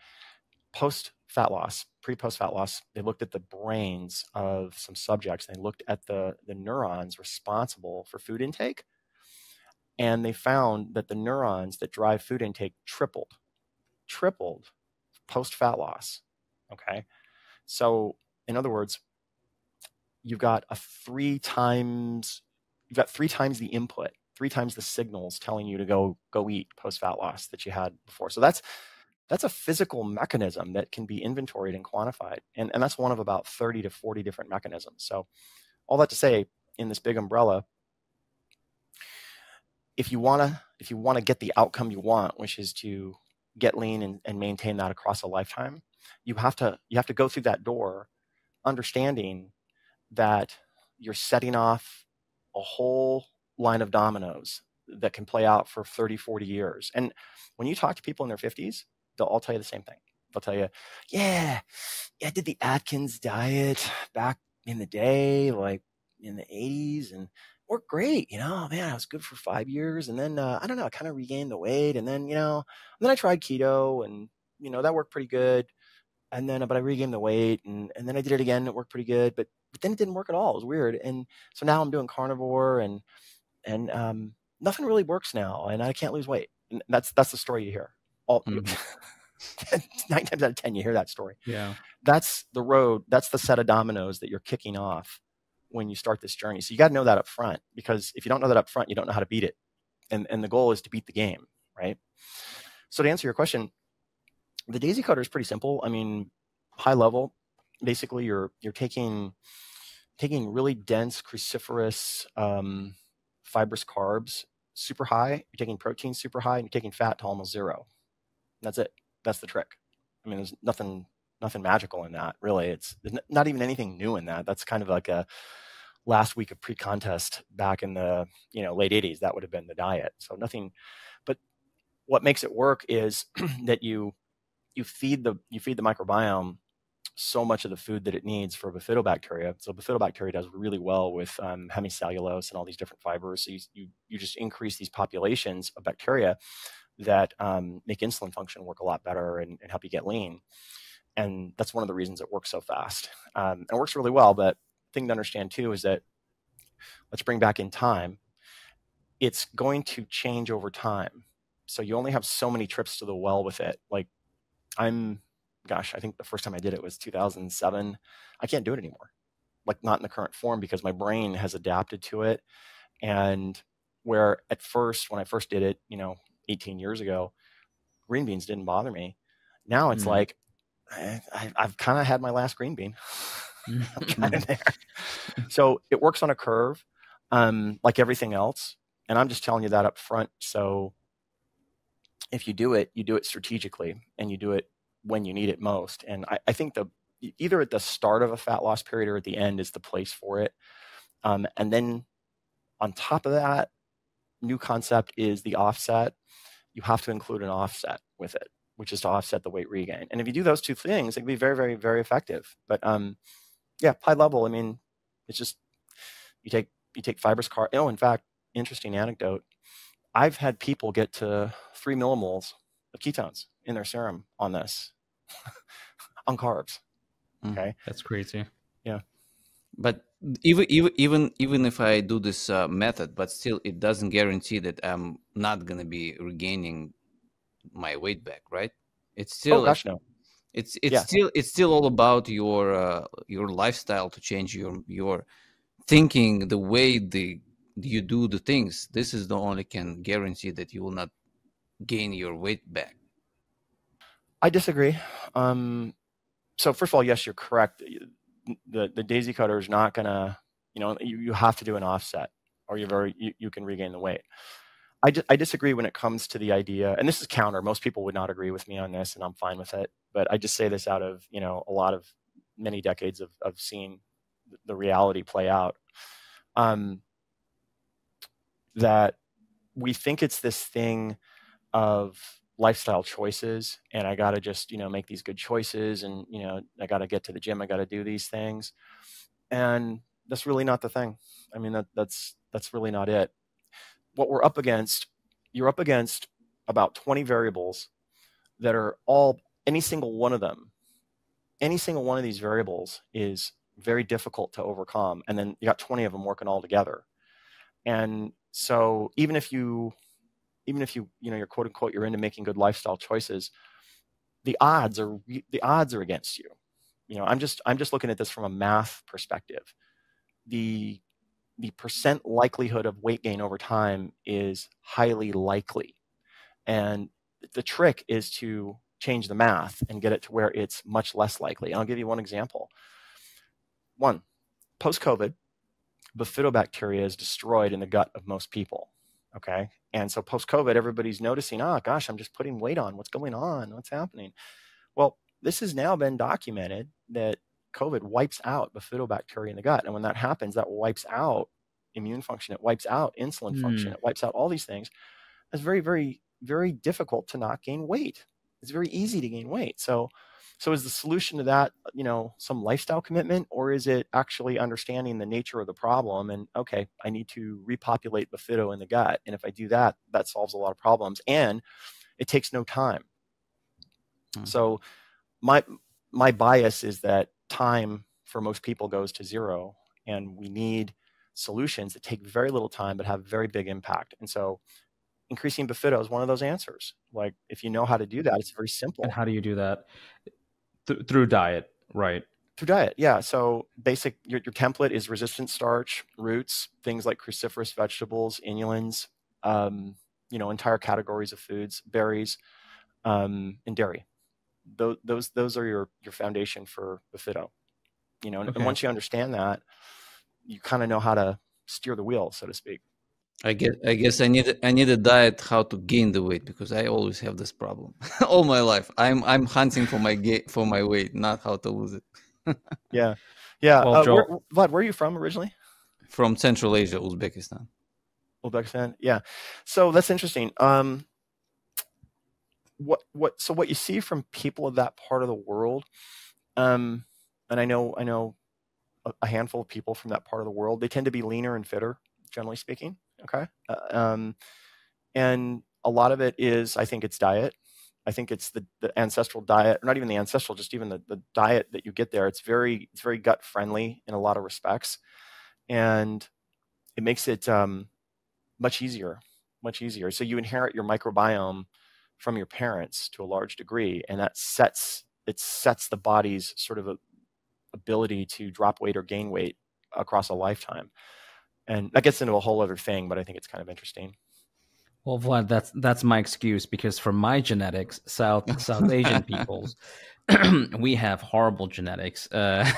post fat loss, pre post fat loss. They looked at the brains of some subjects, and they looked at the, the neurons responsible for food intake. And they found that the neurons that drive food intake tripled, tripled post fat loss. Okay. So in other words, you've got a three times you've got three times the input, three times the signals telling you to go go eat post fat loss that you had before. So that's that's a physical mechanism that can be inventoried and quantified. And, and that's one of about thirty to forty different mechanisms. So all that to say, in this big umbrella, if you want to if you want to get the outcome you want, which is to get lean and, and maintain that across a lifetime, you have to you have to go through that door understanding that you're setting off a whole line of dominoes that can play out for thirty, forty years. And when you talk to people in their fifties, they'll all tell you the same thing. They'll tell you, yeah, yeah I did the Atkins diet back in the day, like in the eighties, and worked great. You know, man, I was good for five years. And then, uh, I don't know, I kind of regained the weight. And then, you know, and then I tried keto and, you know, that worked pretty good. And then, but I regained the weight and, and then I did it again. And it worked pretty good, but, but then it didn't work at all. It was weird. And so now I'm doing carnivore and, and, um, nothing really works now. And I can't lose weight. And that's, that's the story you hear. All, mm-hmm. Nine times out of ten, you hear that story. Yeah. That's the road. That's the set of dominoes that you're kicking off when you start this journey. So you got to know that up front, because if you don't know that up front, you don't know how to beat it. And, and the goal is to beat the game, right? So to answer your question, the daisy cutter is pretty simple. I mean, high level, basically you're, you're taking, taking really dense cruciferous, um, fibrous carbs, super high, you're taking protein super high, and you're taking fat to almost zero. That's it. That's the trick. I mean, there's nothing, nothing magical in that, really. It's not even anything new in that. That's kind of like a last week of pre-contest back in the, you know, late eighties, that would have been the diet. So nothing, but what makes it work is that you, you feed the, you feed the microbiome so much of the food that it needs for bifidobacteria. So bifidobacteria does really well with um, hemicellulose and all these different fibers. So you, you, you just increase these populations of bacteria that um, make insulin function work a lot better and, and help you get lean. And that's one of the reasons it works so fast. Um, and it works really well, but the thing to understand too is that, let's bring back in time, it's going to change over time. So you only have so many trips to the well with it. Like I'm, gosh, I think the first time I did it was two thousand seven. I can't do it anymore. Like not in the current form, because my brain has adapted to it. And where at first, when I first did it, you know, eighteen years ago, green beans didn't bother me. Now it's mm. like, I, I've kind of had my last green bean. I'm kind of there. So it works on a curve, um, like everything else. And I'm just telling you that up front. So if you do it, you do it strategically and you do it when you need it most. And I, I think the either at the start of a fat loss period or at the end is the place for it. Um, and then on top of that, new concept is the offset. You have to include an offset with it, which is to offset the weight regain. And if you do those two things, it can be very, very, very effective. But um, yeah, high level, I mean, it's just, you take, you take fibrous carb. Oh, in fact, interesting anecdote. I've had people get to three millimoles of ketones in their serum on this, on carbs. Okay. That's crazy. Yeah. But even, even, even, even if I do this uh, method, but still it doesn't guarantee that I'm not going to be regaining my weight back, right? It's still, oh, gosh, no. it's, it's yeah. still, it's still all about your, uh, your lifestyle to change your, your thinking, the way the, you do the things. This is the only can guarantee that you will not gain your weight back. I disagree. Um, so first of all, yes, you're correct. The, the daisy cutter is not gonna, you know, you, you have to do an offset or you've already, you, you can regain the weight. I, di I disagree when it comes to the idea, and this is counter. Most people would not agree with me on this, and I'm fine with it. But I just say this out of, you know, a lot of many decades of, of seeing the reality play out. Um, that we think it's this thing of lifestyle choices, and I got to just, you know, make these good choices, and, you know, I got to get to the gym, I got to do these things. And that's really not the thing. I mean, that, that's, that's really not it. What we're up against, you're up against about twenty variables that are all, any single one of them, any single one of these variables is very difficult to overcome. And then you got twenty of them working all together. And so even if you, even if you, you know, you're quote unquote, you're into making good lifestyle choices, the odds are, the odds are against you. You know, I'm just, I'm just looking at this from a math perspective. The the percent likelihood of weight gain over time is highly likely. And the trick is to change the math and get it to where it's much less likely. And I'll give you one example. One, post-COVID, bifidobacteria is destroyed in the gut of most people. Okay. And so post-COVID, everybody's noticing, oh gosh, I'm just putting weight on. What's going on? What's happening? Well, this has now been documented that COVID wipes out bifidobacteria in the gut. And when that happens, that wipes out immune function. It wipes out insulin function. Mm. It wipes out all these things. It's very, very, very difficult to not gain weight. It's very easy to gain weight. So, so is the solution to that, you know, some lifestyle commitment, or is it actually understanding the nature of the problem? And okay, I need to repopulate bifido in the gut. And if I do that, that solves a lot of problems, and it takes no time. Mm. So my, my bias is that time for most people goes to zero, and we need solutions that take very little time, but have very big impact. And so increasing bifido is one of those answers. Like, if you know how to do that, it's very simple. And how do you do that? Th through diet, right? Through diet. Yeah. So basic, your, your template is resistant starch, roots, things like cruciferous vegetables, inulins, um, you know, entire categories of foods, berries, um, and dairy. Those, those, those are your, your foundation for bifido, you know, and, okay. and once you understand that, you kind of know how to steer the wheel, so to speak. I guess, I guess I need, I need a diet, how to gain the weight, because I always have this problem all my life. I'm, I'm hunting for my gait, for my weight, not how to lose it. Yeah. Yeah. Well, uh, Joel, where, Vlad, where are you from originally? From Central Asia, Uzbekistan. Uzbekistan. Yeah. So that's interesting. Um, what, what, so what you see from people of that part of the world, um, and I know, I know a, a handful of people from that part of the world, they tend to be leaner and fitter, generally speaking. Okay. Uh, um, and a lot of it is, I think it's diet. I think it's the, the ancestral diet, or not even the ancestral, just even the, the diet that you get there. It's very, it's very gut friendly in a lot of respects. And it makes it, um, much easier, much easier. So you inherit your microbiome from your parents to a large degree. And that sets, it sets the body's sort of a, ability to drop weight or gain weight across a lifetime. And that gets into a whole other thing, but I think it's kind of interesting. Well, Vlad, that's that's my excuse, because for my genetics, South South Asian peoples, we have horrible genetics, uh,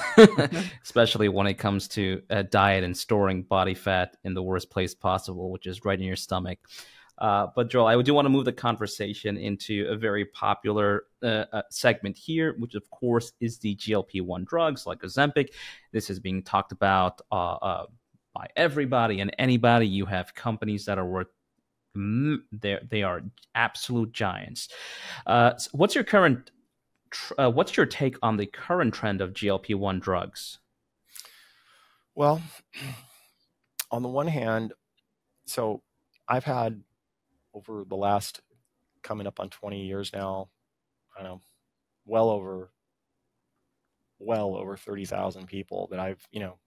especially when it comes to uh, diet and storing body fat in the worst place possible, which is right in your stomach. Uh, but Joel, I do want to move the conversation into a very popular uh, uh, segment here, which of course is the G L P one drugs like Ozempic. This is being talked about uh, uh by everybody and anybody. You have companies that are worth, they are absolute giants. Uh, so what's your current, uh, what's your take on the current trend of G L P one drugs? Well, on the one hand, so I've had over the last, coming up on twenty years now, I don't know, well over, well over thirty thousand people that I've, you know,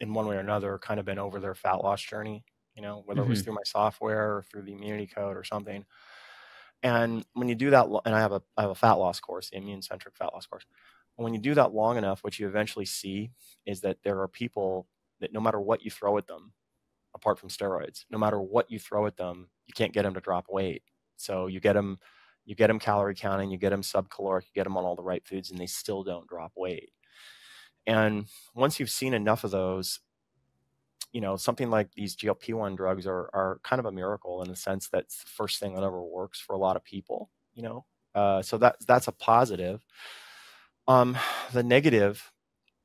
in one way or another kind of been over their fat loss journey, you know, whether mm-hmm. it was through my software or through the immunity code or something. And when you do that, and I have a, I have a fat loss course, the immune centric fat loss course. And when you do that long enough, what you eventually see is that there are people that no matter what you throw at them, apart from steroids, no matter what you throw at them, you can't get them to drop weight. So you get them, you get them calorie counting, you get them subcaloric, you get them on all the right foods, and they still don't drop weight. And once you've seen enough of those, you know, something like these G L P one drugs are, are kind of a miracle in the sense that it's the first thing that ever works for a lot of people, you know, uh, so that, that's a positive. Um, the negative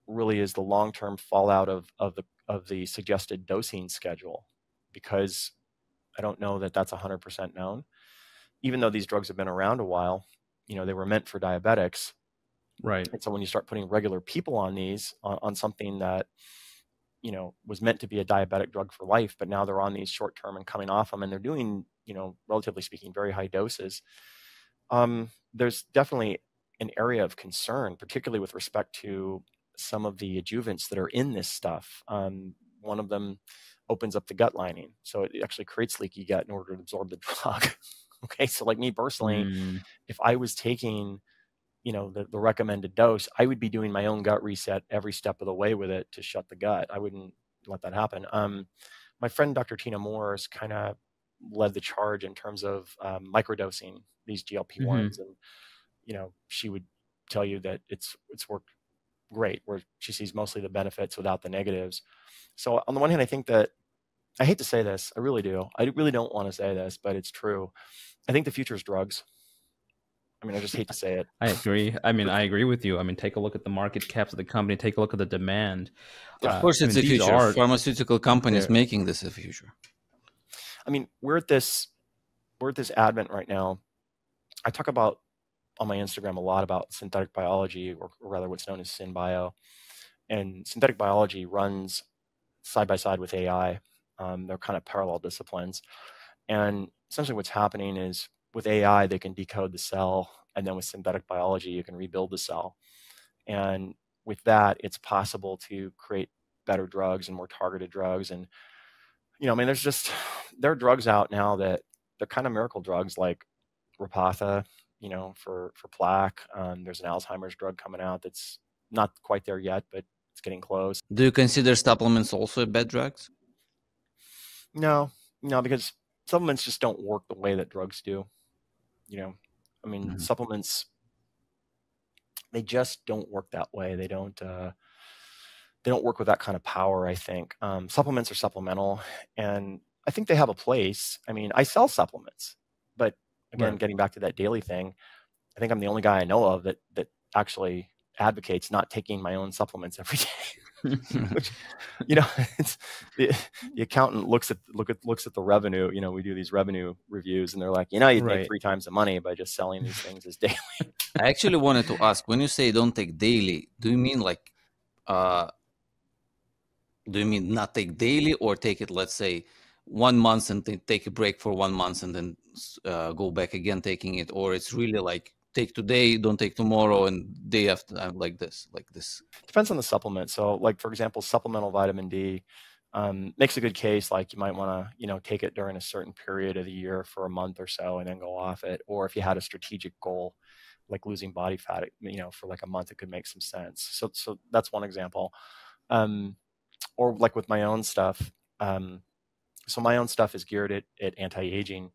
really is the long-term fallout of, of, the, of the suggested dosing schedule, because I don't know that that's one hundred percent known. Even though these drugs have been around a while, you know, they were meant for diabetics. Right. And so when you start putting regular people on these, on, on something that, you know, was meant to be a diabetic drug for life, but now they're on these short term and coming off them, and they're doing, you know, relatively speaking, very high doses. Um, there's definitely an area of concern, particularly with respect to some of the adjuvants that are in this stuff. Um, one of them opens up the gut lining. So it actually creates leaky gut in order to absorb the drug. Okay. So like me personally, mm. if I was taking, you know, the, the recommended dose, I would be doing my own gut reset every step of the way with it to shut the gut. I wouldn't let that happen. Um, my friend, Doctor Tina Moore, is kind of led the charge in terms of um, microdosing these G L P ones. Mm-hmm. And, you know, she would tell you that it's, it's worked great, where she sees mostly the benefits without the negatives. So on the one hand, I think that, I hate to say this, I really do. I really don't want to say this, but it's true. I think the future is drugs. I mean, I just hate to say it. I agree. I mean, I agree with you. I mean, take a look at the market caps of the company. Take a look at the demand. Of course, uh, it's I mean, the future. Are, Pharmaceutical companies yeah. making this the future. I mean, we're at this, we're at this advent right now. I talk about on my Instagram a lot about synthetic biology, or, or rather what's known as SynBio. And synthetic biology runs side by side with A I. Um, they're kind of parallel disciplines. And essentially what's happening is, with A I, they can decode the cell, and then with synthetic biology, you can rebuild the cell. And with that, it's possible to create better drugs and more targeted drugs. And, you know, I mean, there's just, there are drugs out now that they're kind of miracle drugs, like Repatha, you know, for, for plaque. Um, there's an Alzheimer's drug coming out that's not quite there yet, but it's getting close. Do you consider supplements also bad drugs? No, no, because supplements just don't work the way that drugs do. You know, I mean, mm-hmm. supplements, they just don't work that way. They don't, uh, they don't work with that kind of power, I think. Um, supplements are supplemental, and I think they have a place. I mean, I sell supplements, but again, right. getting back to that daily thing, I think I'm the only guy I know of that, that actually advocates not taking my own supplements every day. Which, you know, it's, the, the accountant looks at look at looks at the revenue. You know, we do these revenue reviews, and they're like, you know, you right. make three times the money by just selling these things as daily. I actually wanted to ask: when you say don't take daily, do you mean like, uh, do you mean not take daily, or take it, let's say, one month and then take a break for one month and then uh, go back again taking it, or it's really like, take today, don't take tomorrow, and day after, like this, like this. Depends on the supplement. So, like, for example, supplemental vitamin D um, makes a good case. Like, you might want to, you know, take it during a certain period of the year for a month or so, and then go off it. Or if you had a strategic goal, like losing body fat, you know, for like a month, it could make some sense. So, so that's one example. Um, or like with my own stuff. Um, so my own stuff is geared at, at anti-aging,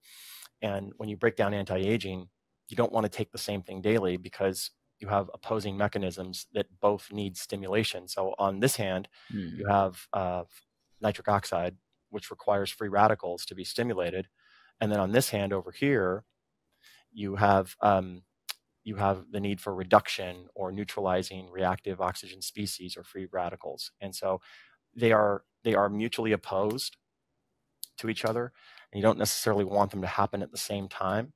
and when you break down anti-aging, you don't want to take the same thing daily because you have opposing mechanisms that both need stimulation. So on this hand, mm. you have uh, nitric oxide, which requires free radicals to be stimulated. And then on this hand over here, you have, um, you have the need for reduction or neutralizing reactive oxygen species or free radicals. And so they are, they are mutually opposed to each other, and you don't necessarily want them to happen at the same time.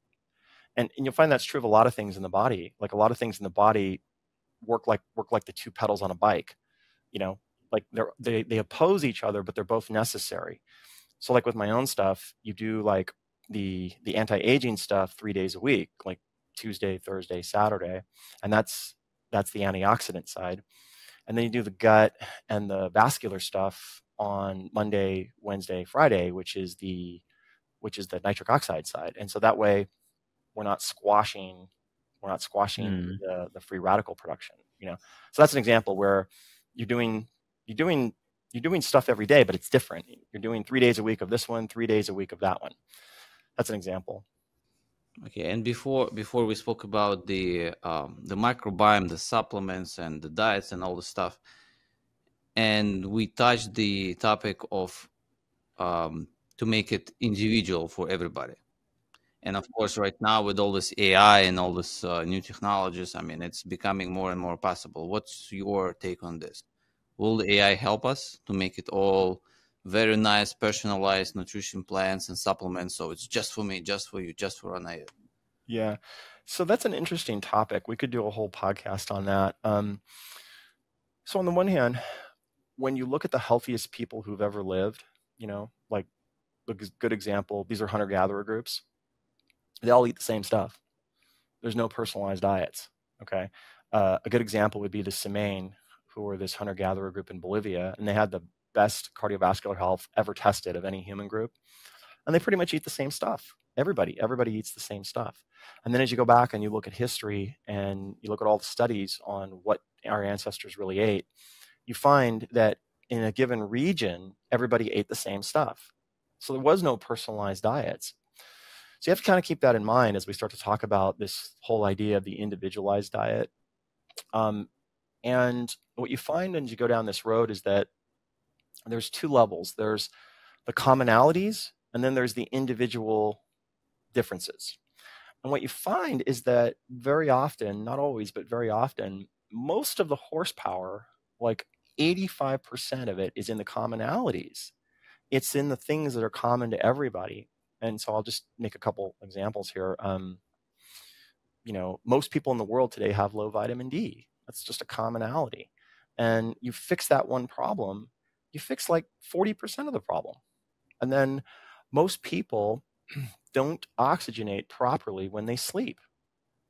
And, and you'll find that's true of a lot of things in the body. Like a lot of things in the body work like work like the two pedals on a bike. You know, like they're, they they oppose each other, but they're both necessary. So like with my own stuff, you do like the the anti-aging stuff three days a week, like Tuesday, Thursday, Saturday, and that's that's the antioxidant side. And then you do the gut and the vascular stuff on Monday, Wednesday, Friday, which is the which is the nitric oxide side. And so that way, We're not squashing, we're not squashing mm. the, the free radical production, you know? So that's an example where you're doing, you're doing, you're doing stuff every day, but it's different. You're doing three days a week of this one, three days a week of that one. That's an example. Okay. And before, before we spoke about the, um, the microbiome, the supplements and the diets and all the stuff, and we touched the topic of, um, to make it individual for everybody. And of course, right now with all this A I and all this uh, new technologies, I mean, it's becoming more and more possible. What's your take on this? Will A I help us to make it all very nice, personalized nutrition plans and supplements? So it's just for me, just for you, just for Anayet. Yeah. So that's an interesting topic. We could do a whole podcast on that. Um, so on the one hand, when you look at the healthiest people who've ever lived, you know, like a good example, these are hunter-gatherer groups. They all eat the same stuff. There's no personalized diets, okay? Uh, a good example would be the Simane, who were this hunter-gatherer group in Bolivia, and they had the best cardiovascular health ever tested of any human group. And they pretty much eat the same stuff. Everybody, everybody eats the same stuff. And then as you go back and you look at history and you look at all the studies on what our ancestors really ate, you find that in a given region, everybody ate the same stuff. So there was no personalized diets. So you have to kind of keep that in mind as we start to talk about this whole idea of the individualized diet. Um, and what you find as you go down this road is that there's two levels. There's the commonalities, and then there's the individual differences. And what you find is that very often, not always, but very often, most of the horsepower, like eighty-five percent of it, is in the commonalities. It's in the things that are common to everybody. And so I'll just make a couple examples here. Um, you know, most people in the world today have low vitamin D. That's just a commonality. And you fix that one problem, you fix like forty percent of the problem. And then most people don't oxygenate properly when they sleep.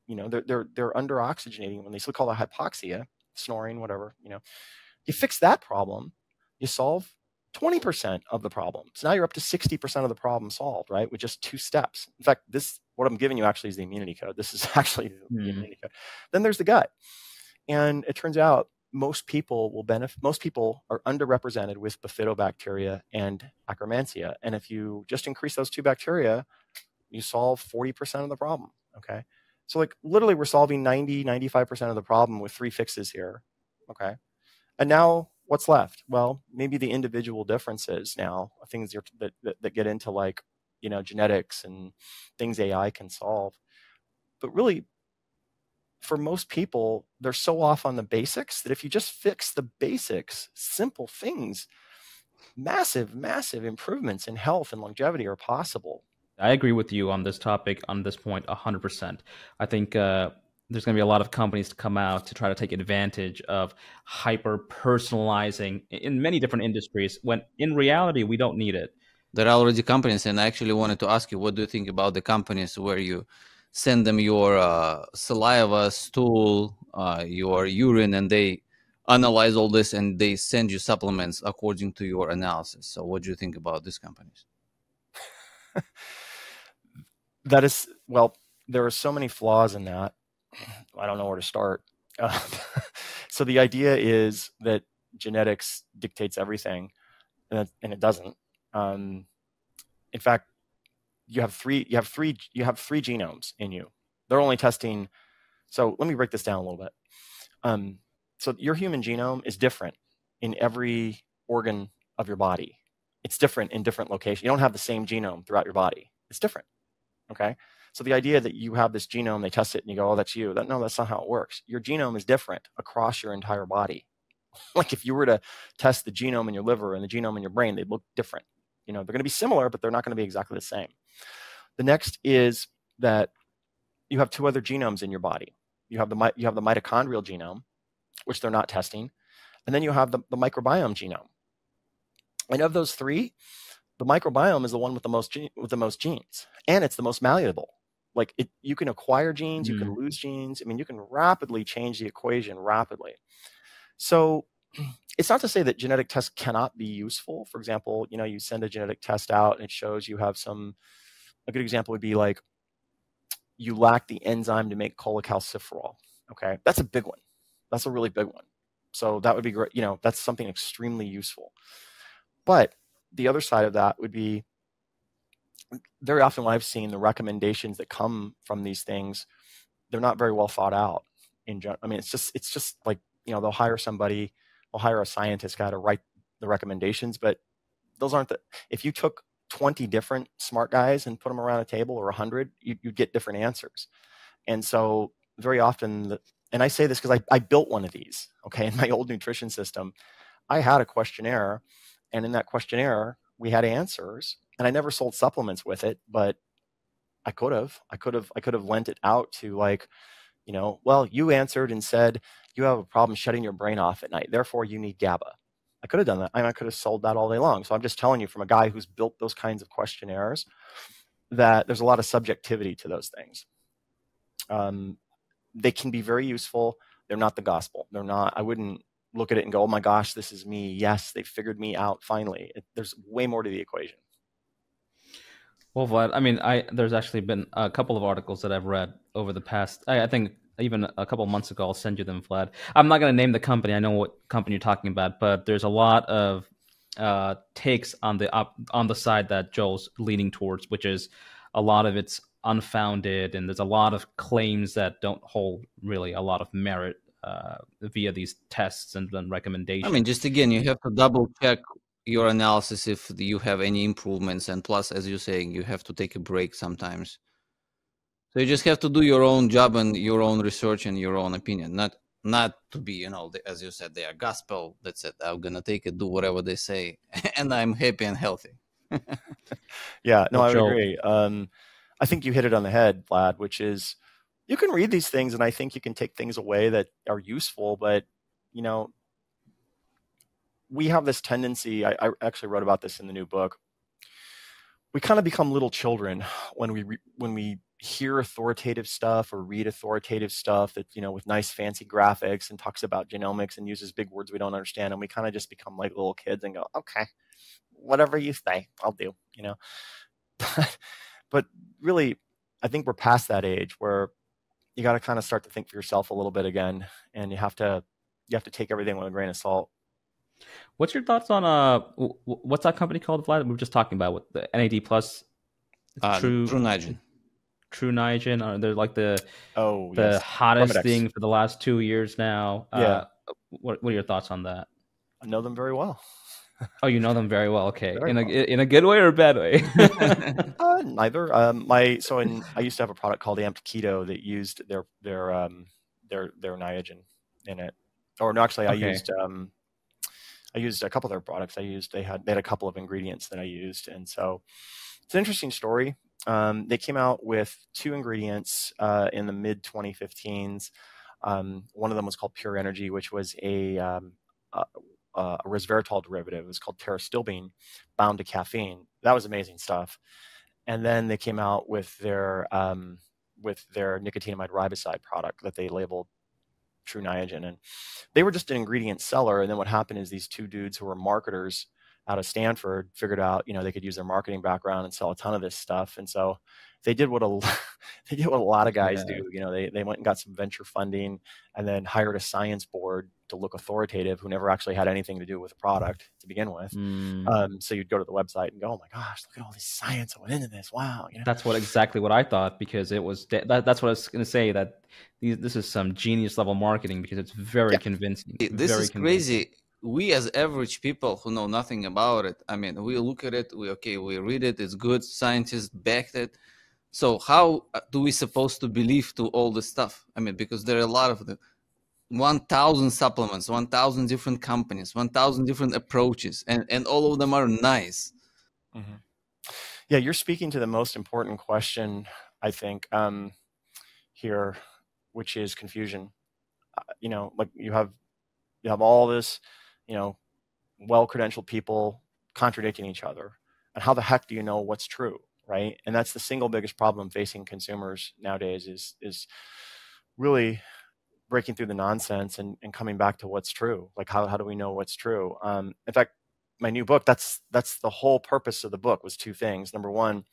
You know, they're, they're, they're under-oxygenating when they sleep, called hypoxia, snoring, whatever, you know. You fix that problem, you solve twenty percent of the problem. So now you're up to sixty percent of the problem solved, right, with just two steps. In fact, this, what I'm giving you actually is the immunity code. This is actually the mm. immunity code. Then there's the gut. And it turns out most people will benefit, most people are underrepresented with bifidobacteria and Akkermansia. And if you just increase those two bacteria, you solve forty percent of the problem, okay? So like literally we're solving ninety, ninety-five percent of the problem with three fixes here, okay? And now what's left? Well, maybe the individual differences now, things that, that, that get into like, you know, genetics and things A I can solve. But really, for most people, they're so off on the basics that if you just fix the basics, simple things, massive, massive improvements in health and longevity are possible. I agree with you on this topic, on this point, one hundred percent. I think uh, there's going to be a lot of companies to come out to try to take advantage of hyper-personalizing in many different industries when in reality, we don't need it. There are already companies, and I actually wanted to ask you, what do you think about the companies where you send them your uh, saliva, stool, uh, your urine, and they analyze all this and they send you supplements according to your analysis? So what do you think about these companies? That is, well, there are so many flaws in that. I don't know where to start. Uh, so the idea is that genetics dictates everything, and, that, and it doesn't. Um, in fact, you have three, you have three, you have three genomes in you. They're only testing. So let me break this down a little bit. Um, so your human genome is different in every organ of your body. It's different in different locations. You don't have the same genome throughout your body. It's different. Okay. So the idea that you have this genome, they test it and you go, oh, that's you. That, no, that's not how it works. Your genome is different across your entire body. Like if you were to test the genome in your liver and the genome in your brain, they'd look different. You know, they're going to be similar, but they're not going to be exactly the same. The next is that you have two other genomes in your body. You have the, you have the mitochondrial genome, which they're not testing. And then you have the, the microbiome genome. And of those three, the microbiome is the one with the most, with the most genes. And it's the most malleable. Like it, you can acquire genes, you mm. can lose genes. I mean, you can rapidly change the equation rapidly. So it's not to say that genetic tests cannot be useful. For example, you know, you send a genetic test out and it shows you have some, a good example would be like, you lack the enzyme to make cholecalciferol. Okay. That's a big one. That's a really big one. So that would be great. You know, that's something extremely useful. But the other side of that would be, very often what I've seen, the recommendations that come from these things, they're not very well thought out in general. I mean, it's just, it's just like, you know, they'll hire somebody, they'll hire a scientist guy to write the recommendations, but those aren't the, if you took twenty different smart guys and put them around a table or a hundred, you, you'd get different answers. And so very often, the, and I say this because I, I built one of these, okay, in my old nutrition system, I had a questionnaire. And in that questionnaire, we had answers, and I never sold supplements with it, but I could have, I could have, I could have lent it out to like, you know, well, you answered and said, you have a problem shutting your brain off at night. Therefore you need GABA. I could have done that. I, mean, I could have sold that all day long. So I'm just telling you from a guy who's built those kinds of questionnaires that there's a lot of subjectivity to those things. Um, they can be very useful. They're not the gospel. They're not, I wouldn't look at it and go, oh my gosh, this is me. Yes, they figured me out finally. It, there's way more to the equation. Well, Vlad, I mean, I, there's actually been a couple of articles that I've read over the past, I, I think even a couple months ago. I'll send you them, Vlad. I'm not going to name the company. I know what company you're talking about, but there's a lot of uh, takes on the op- on the side that Joel's leaning towards, which is a lot of it's unfounded, and there's a lot of claims that don't hold really a lot of merit uh, via these tests and then recommendations. I mean, just again, you have to double check your analysis if you have any improvements, and plus, as you're saying, you have to take a break sometimes. So you just have to do your own job and your own research and your own opinion, not not to be, you know, as you said, they are gospel. That's it. I'm going to take it, do whatever they say, and I'm happy and healthy. Yeah, no, I would agree. Um, I think you hit it on the head, Vlad, which is you can read these things, and I think you can take things away that are useful, but, you know, we have this tendency, I, I actually wrote about this in the new book, we kind of become little children when we, re- when we hear authoritative stuff or read authoritative stuff that, you know, with nice fancy graphics and talks about genomics and uses big words we don't understand. And we kind of just become like little kids and go, okay, whatever you say, I'll do, you know, but, but really, I think we're past that age where you got to kind of start to think for yourself a little bit again, and you have to, you have to take everything with a grain of salt. What's your thoughts on uh? What's that company called, Vlad? We were just talking about with the N A D plus, uh, True Niagen, True Niagen. Uh, they're like the oh the yes. hottest Promedex. thing for the last two years now. Yeah. Uh, what What are your thoughts on that? I know them very well. Oh, you know them very well. Okay, very in well. a in a good way or a bad way? uh, neither. Um, my so in, I used to have a product called Amp Keto that used their their um their their Niagen in it. Or no, actually, I okay. used um. I used a couple of their products. I used, they had, they had a couple of ingredients that I used. And so it's an interesting story. Um, they came out with two ingredients uh, in the mid twenty fifteens. Um, one of them was called Pure Energy, which was a, um, a, a resveratrol derivative. It was called terostilbene bound to caffeine. That was amazing stuff. And then they came out with their, um, with their nicotinamide riboside product that they labeled True Niagen, and they were just an ingredient seller. And then what happened is these two dudes who were marketers out of Stanford figured out, you know, they could use their marketing background and sell a ton of this stuff. And so they did what a they did what a lot of guys yeah. do. You know, they they went and got some venture funding, and then hired a science board to look authoritative, who never actually had anything to do with the product to begin with. Mm. Um, so you'd go to the website and go, "Oh my gosh, look at all this science that went into this! Wow!" You know? That's what exactly what I thought, because it was that, that's what I was going to say, that these, this is some genius level marketing, because it's very yeah. convincing. This very is convincing. Crazy. We as average people who know nothing about it, I mean, we look at it, we okay, we read it, it's good, scientists backed it. So how do we supposed to believe to all this stuff? I mean, because there are a lot of them. one thousand supplements, one thousand different companies, one thousand different approaches, and, and all of them are nice. Mm-hmm. Yeah, you're speaking to the most important question, I think, um, here, which is confusion. Uh, you know, like you have, you have all this, you know, well-credentialed people contradicting each other. And how the heck do you know what's true, right? And that's the single biggest problem facing consumers nowadays is, is really breaking through the nonsense and, and coming back to what's true. Like how, how do we know what's true? Um, in fact, my new book, that's, that's the whole purpose of the book, was two things. Number one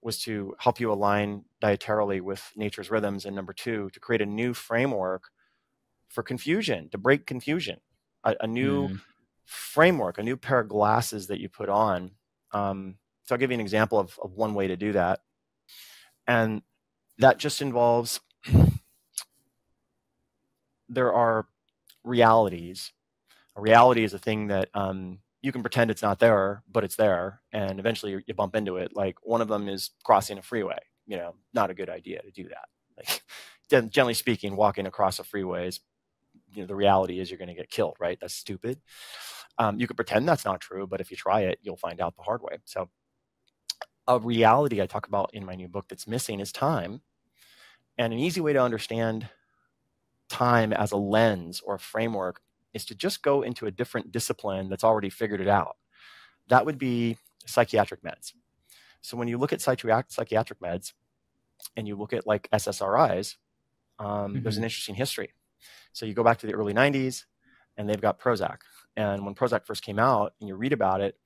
was to help you align dietarily with nature's rhythms. And number two, to create a new framework for confusion, to break confusion, a, a new mm. framework, a new pair of glasses that you put on. Um, so I'll give you an example of, of one way to do that. And that just involves, there are realities. A reality is a thing that um, you can pretend it's not there, but it's there. And eventually you, you bump into it. Like one of them is crossing a freeway, you know, not a good idea to do that. Like generally speaking, walking across a freeway is, you know, the reality is you're going to get killed, right? That's stupid. Um, you could pretend that's not true, but if you try it, you'll find out the hard way. So a reality I talk about in my new book that's missing is time. And an easy way to understand time as a lens or a framework is to just go into a different discipline that's already figured it out. That would be psychiatric meds. So when you look at psychiatric meds and you look at like S S R Is, um, mm-hmm. there's an interesting history. So you go back to the early nineties and they've got Prozac. And when Prozac first came out and you read about it,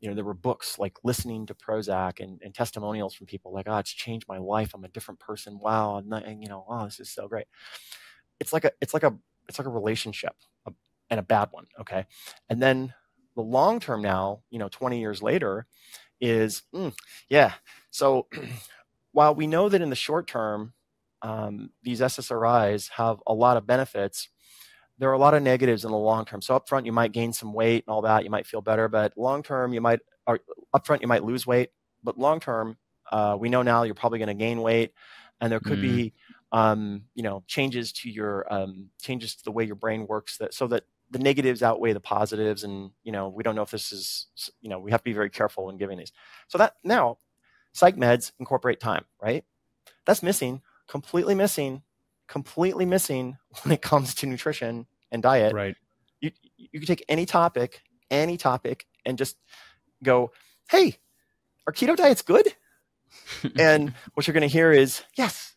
you know, there were books like Listening to Prozac and, and testimonials from people like, oh, it's changed my life. I'm a different person. Wow. And, and you know, oh, this is so great. It's like a, it's like a, it's like a relationship a, and a bad one. Okay. And then the long term now, you know, twenty years later is, mm, yeah. So while we know that in the short term, um, these S S R Is have a lot of benefits, there are a lot of negatives in the long term. So up front, you might gain some weight and all that. You might feel better, but long term, you might, or up front, you might lose weight. But long term, uh, we know now you're probably going to gain weight, and there could mm. be, um, you know, changes to your um, changes to the way your brain works. That so that the negatives outweigh the positives, and you know, we don't know if this is, you know, we have to be very careful when giving these. So that now, psych meds incorporate time, right? That's missing, completely missing. completely missing when it comes to nutrition and diet. Right. You, you can take any topic, any topic and just go, hey, our keto diet's good. And what you're going to hear is yes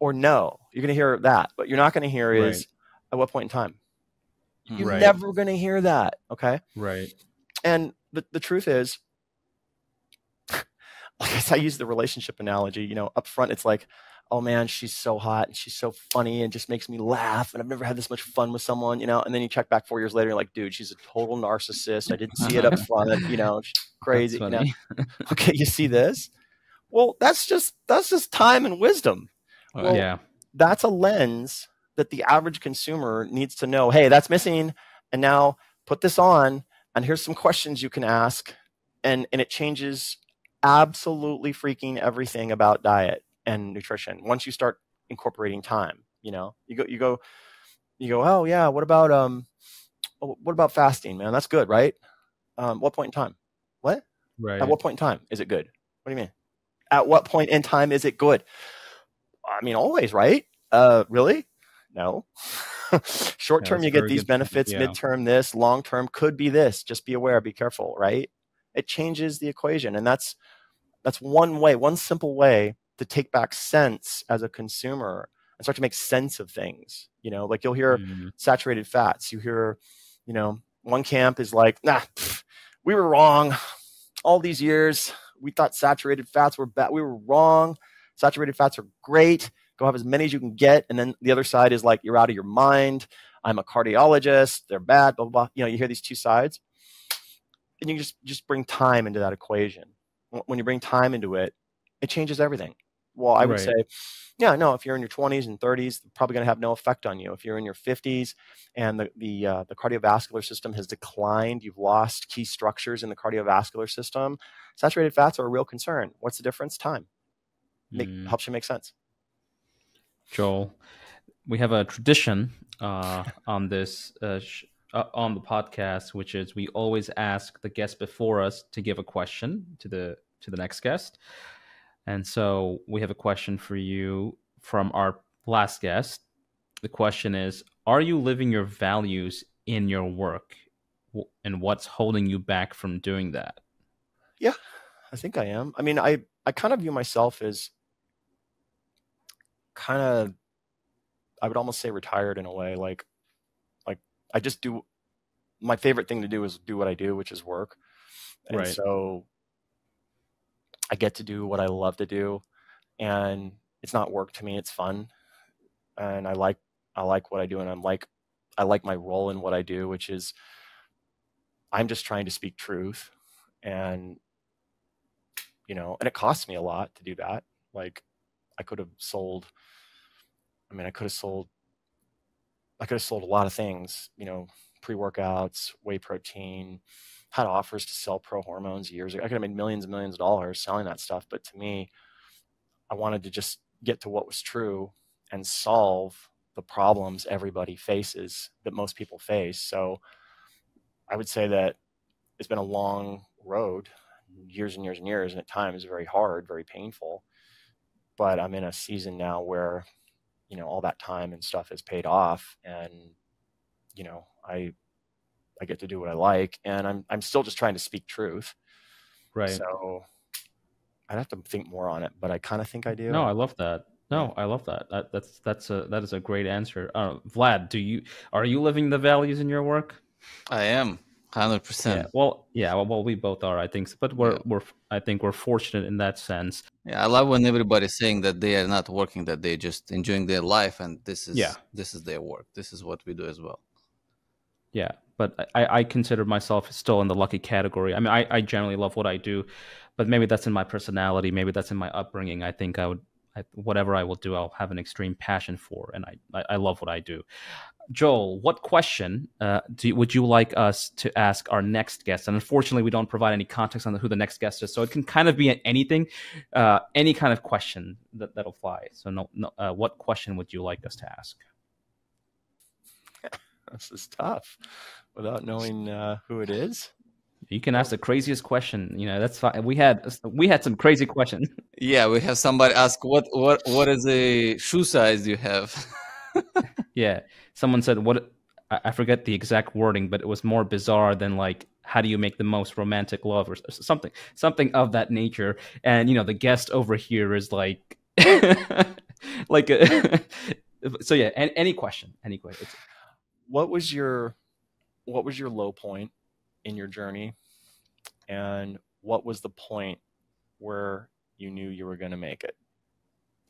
or no. You're going to hear that, but you're not going to hear is right. at what point in time. You're right. never going to hear that. Okay. Right. And the, the truth is, I guess I use the relationship analogy, you know, up front, it's like, oh man, she's so hot and she's so funny and just makes me laugh. And I've never had this much fun with someone, you know, and then you check back four years later, you're like, dude, she's a total narcissist. I didn't see it up front, you know, she's crazy. You know? Okay. You see this? Well, that's just, that's just time and wisdom. Oh, well, yeah. That's a lens that the average consumer needs to know. Hey, that's missing. And now put this on and here's some questions you can ask. And, and it changes absolutely freaking everything about diet and nutrition. Once you start incorporating time, you know, you go, you go, you go, oh yeah. What about, um, what about fasting, man? That's good. Right. Um, what point in time? What? Right. At what point in time is it good? What do you mean? At what point in time is it good? I mean, always, right? Uh, really? No. Short term, yeah, you get these good benefits, yeah. midterm, this long term could be this, just be aware, be careful. Right. It changes the equation. And that's, that's one way, one simple way to take back sense as a consumer and start to make sense of things. You know, like you'll hear mm-hmm. saturated fats. You hear, you know, one camp is like, nah, pff, we were wrong all these years. We thought saturated fats were bad. We were wrong. Saturated fats are great. Go have as many as you can get. And then the other side is like, you're out of your mind. I'm a cardiologist. They're bad, blah, blah, blah. You know, you hear these two sides and you just, just bring time into that equation. When you bring time into it, it changes everything. Well, I would right. say, yeah, no, if you're in your twenties and thirties, probably going to have no effect on you. If you're in your fifties and the, the, uh, the cardiovascular system has declined, you've lost key structures in the cardiovascular system, saturated fats are a real concern. What's the difference? Time. Make, mm. Helps you make sense. Joel, we have a tradition uh, on this uh, sh uh, on the podcast, which is we always ask the guest before us to give a question to the to the next guest. And so we have a question for you from our last guest. The question is, are you living your values in your work? And what's holding you back from doing that? Yeah, I think I am. I mean, I, I kind of view myself as kind of, I would almost say retired in a way. Like, like I just do, my favorite thing to do is do what I do, which is work. And right. so I get to do what I love to do, and it's not work to me. It's fun. And I like, I like what I do. And I'm like, I like my role in what I do, which is I'm just trying to speak truth. And, you know, and it costs me a lot to do that. Like I could have sold, I mean, I could have sold, I could have sold a lot of things, you know, pre-workouts, whey protein, had offers to sell pro hormones years ago. I could have made millions and millions of dollars selling that stuff. But to me, I wanted to just get to what was true and solve the problems everybody faces, that most people face. So I would say that it's been a long road, years and years and years. And at times very hard, very painful, but I'm in a season now where, you know, all that time and stuff has paid off. And, you know, I, I get to do what I like, and I'm, I'm still just trying to speak truth. Right. So I'd have to think more on it, but I kind of think I do. No, I love that. No, I love that. that that's, that's a, that is a great answer. Uh, Vlad, do you, are you living the values in your work? I am one hundred percent. Yeah, well, yeah, well, we both are, I think. But we're, yeah. we're, I think we're fortunate in that sense. Yeah, I love when everybody's saying that they are not working, that they're just enjoying their life, and this is, yeah. this is their work. This is what we do as well. Yeah, but I, I consider myself still in the lucky category. I mean, I, I generally love what I do, but maybe that's in my personality. Maybe that's in my upbringing. I think I would, I, whatever I will do, I'll have an extreme passion for, and I, I, I love what I do. Joel, what question uh, do, would you like us to ask our next guest? And unfortunately, we don't provide any context on who the next guest is, so it can kind of be anything, uh, any kind of question that, that'll fly. So no, no, uh, what question would you like us to ask? This is tough without knowing uh, who it is. You can ask the craziest question. You know, that's fine. We had, we had some crazy questions. Yeah, we have somebody ask, what, what, what is the shoe size you have? Yeah, someone said, what, I forget the exact wording, but it was more bizarre than like, how do you make the most romantic love or something, something of that nature. And, you know, the guest over here is like, like, a, so yeah, any, any question, any question. It's, what was your, what was your low point in your journey, and what was the point where you knew you were going to make it?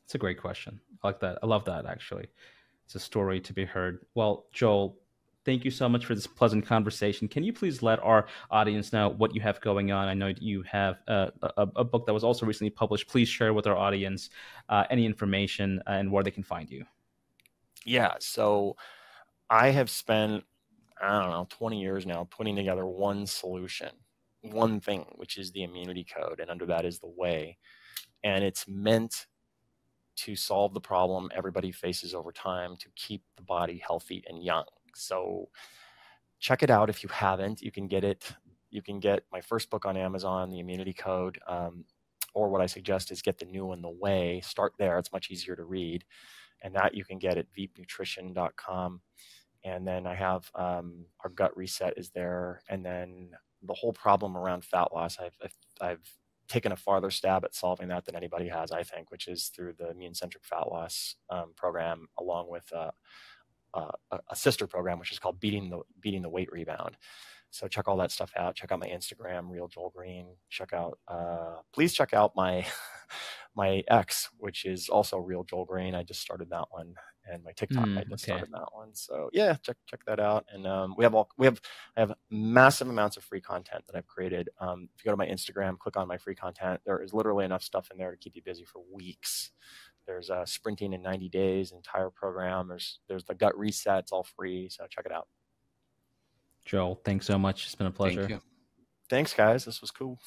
It's a great question. I like that. I love that. Actually, it's a story to be heard. Well, Joel, thank you so much for this pleasant conversation. Can you please let our audience know what you have going on? I know you have a, a, a book that was also recently published. Please share with our audience uh, any information and where they can find you. Yeah. So I have spent, I don't know, twenty years now putting together one solution, one thing, which is the Immunity Code. And under that is The Way. And it's meant to solve the problem everybody faces over time, to keep the body healthy and young. So check it out. If you haven't, you can get it. You can get my first book on Amazon, The Immunity Code, um, or what I suggest is get the new one, The Way. Start there. It's much easier to read. And that you can get at veep nutrition dot com. And then I have um, our gut reset is there. And then the whole problem around fat loss, I've, I've, I've taken a farther stab at solving that than anybody has, I think, which is through the immune-centric fat loss um, program, along with uh, uh, a sister program, which is called Beating the, Beating the Weight Rebound. So check all that stuff out. Check out my Instagram, Real Joel Green. Check out, uh, please check out my my X, which is also Real Joel Green. I just started that one, and my TikTok. Mm, I just okay. started that one. So yeah, check check that out. And um, we have all we have I have massive amounts of free content that I've created. Um, if you go to my Instagram, click on my free content. There is literally enough stuff in there to keep you busy for weeks. There's uh, sprinting in ninety days, entire program. There's there's the gut reset. It's all free. So check it out. Joel, thanks so much. It's been a pleasure. Thank you. Thanks, guys. This was cool.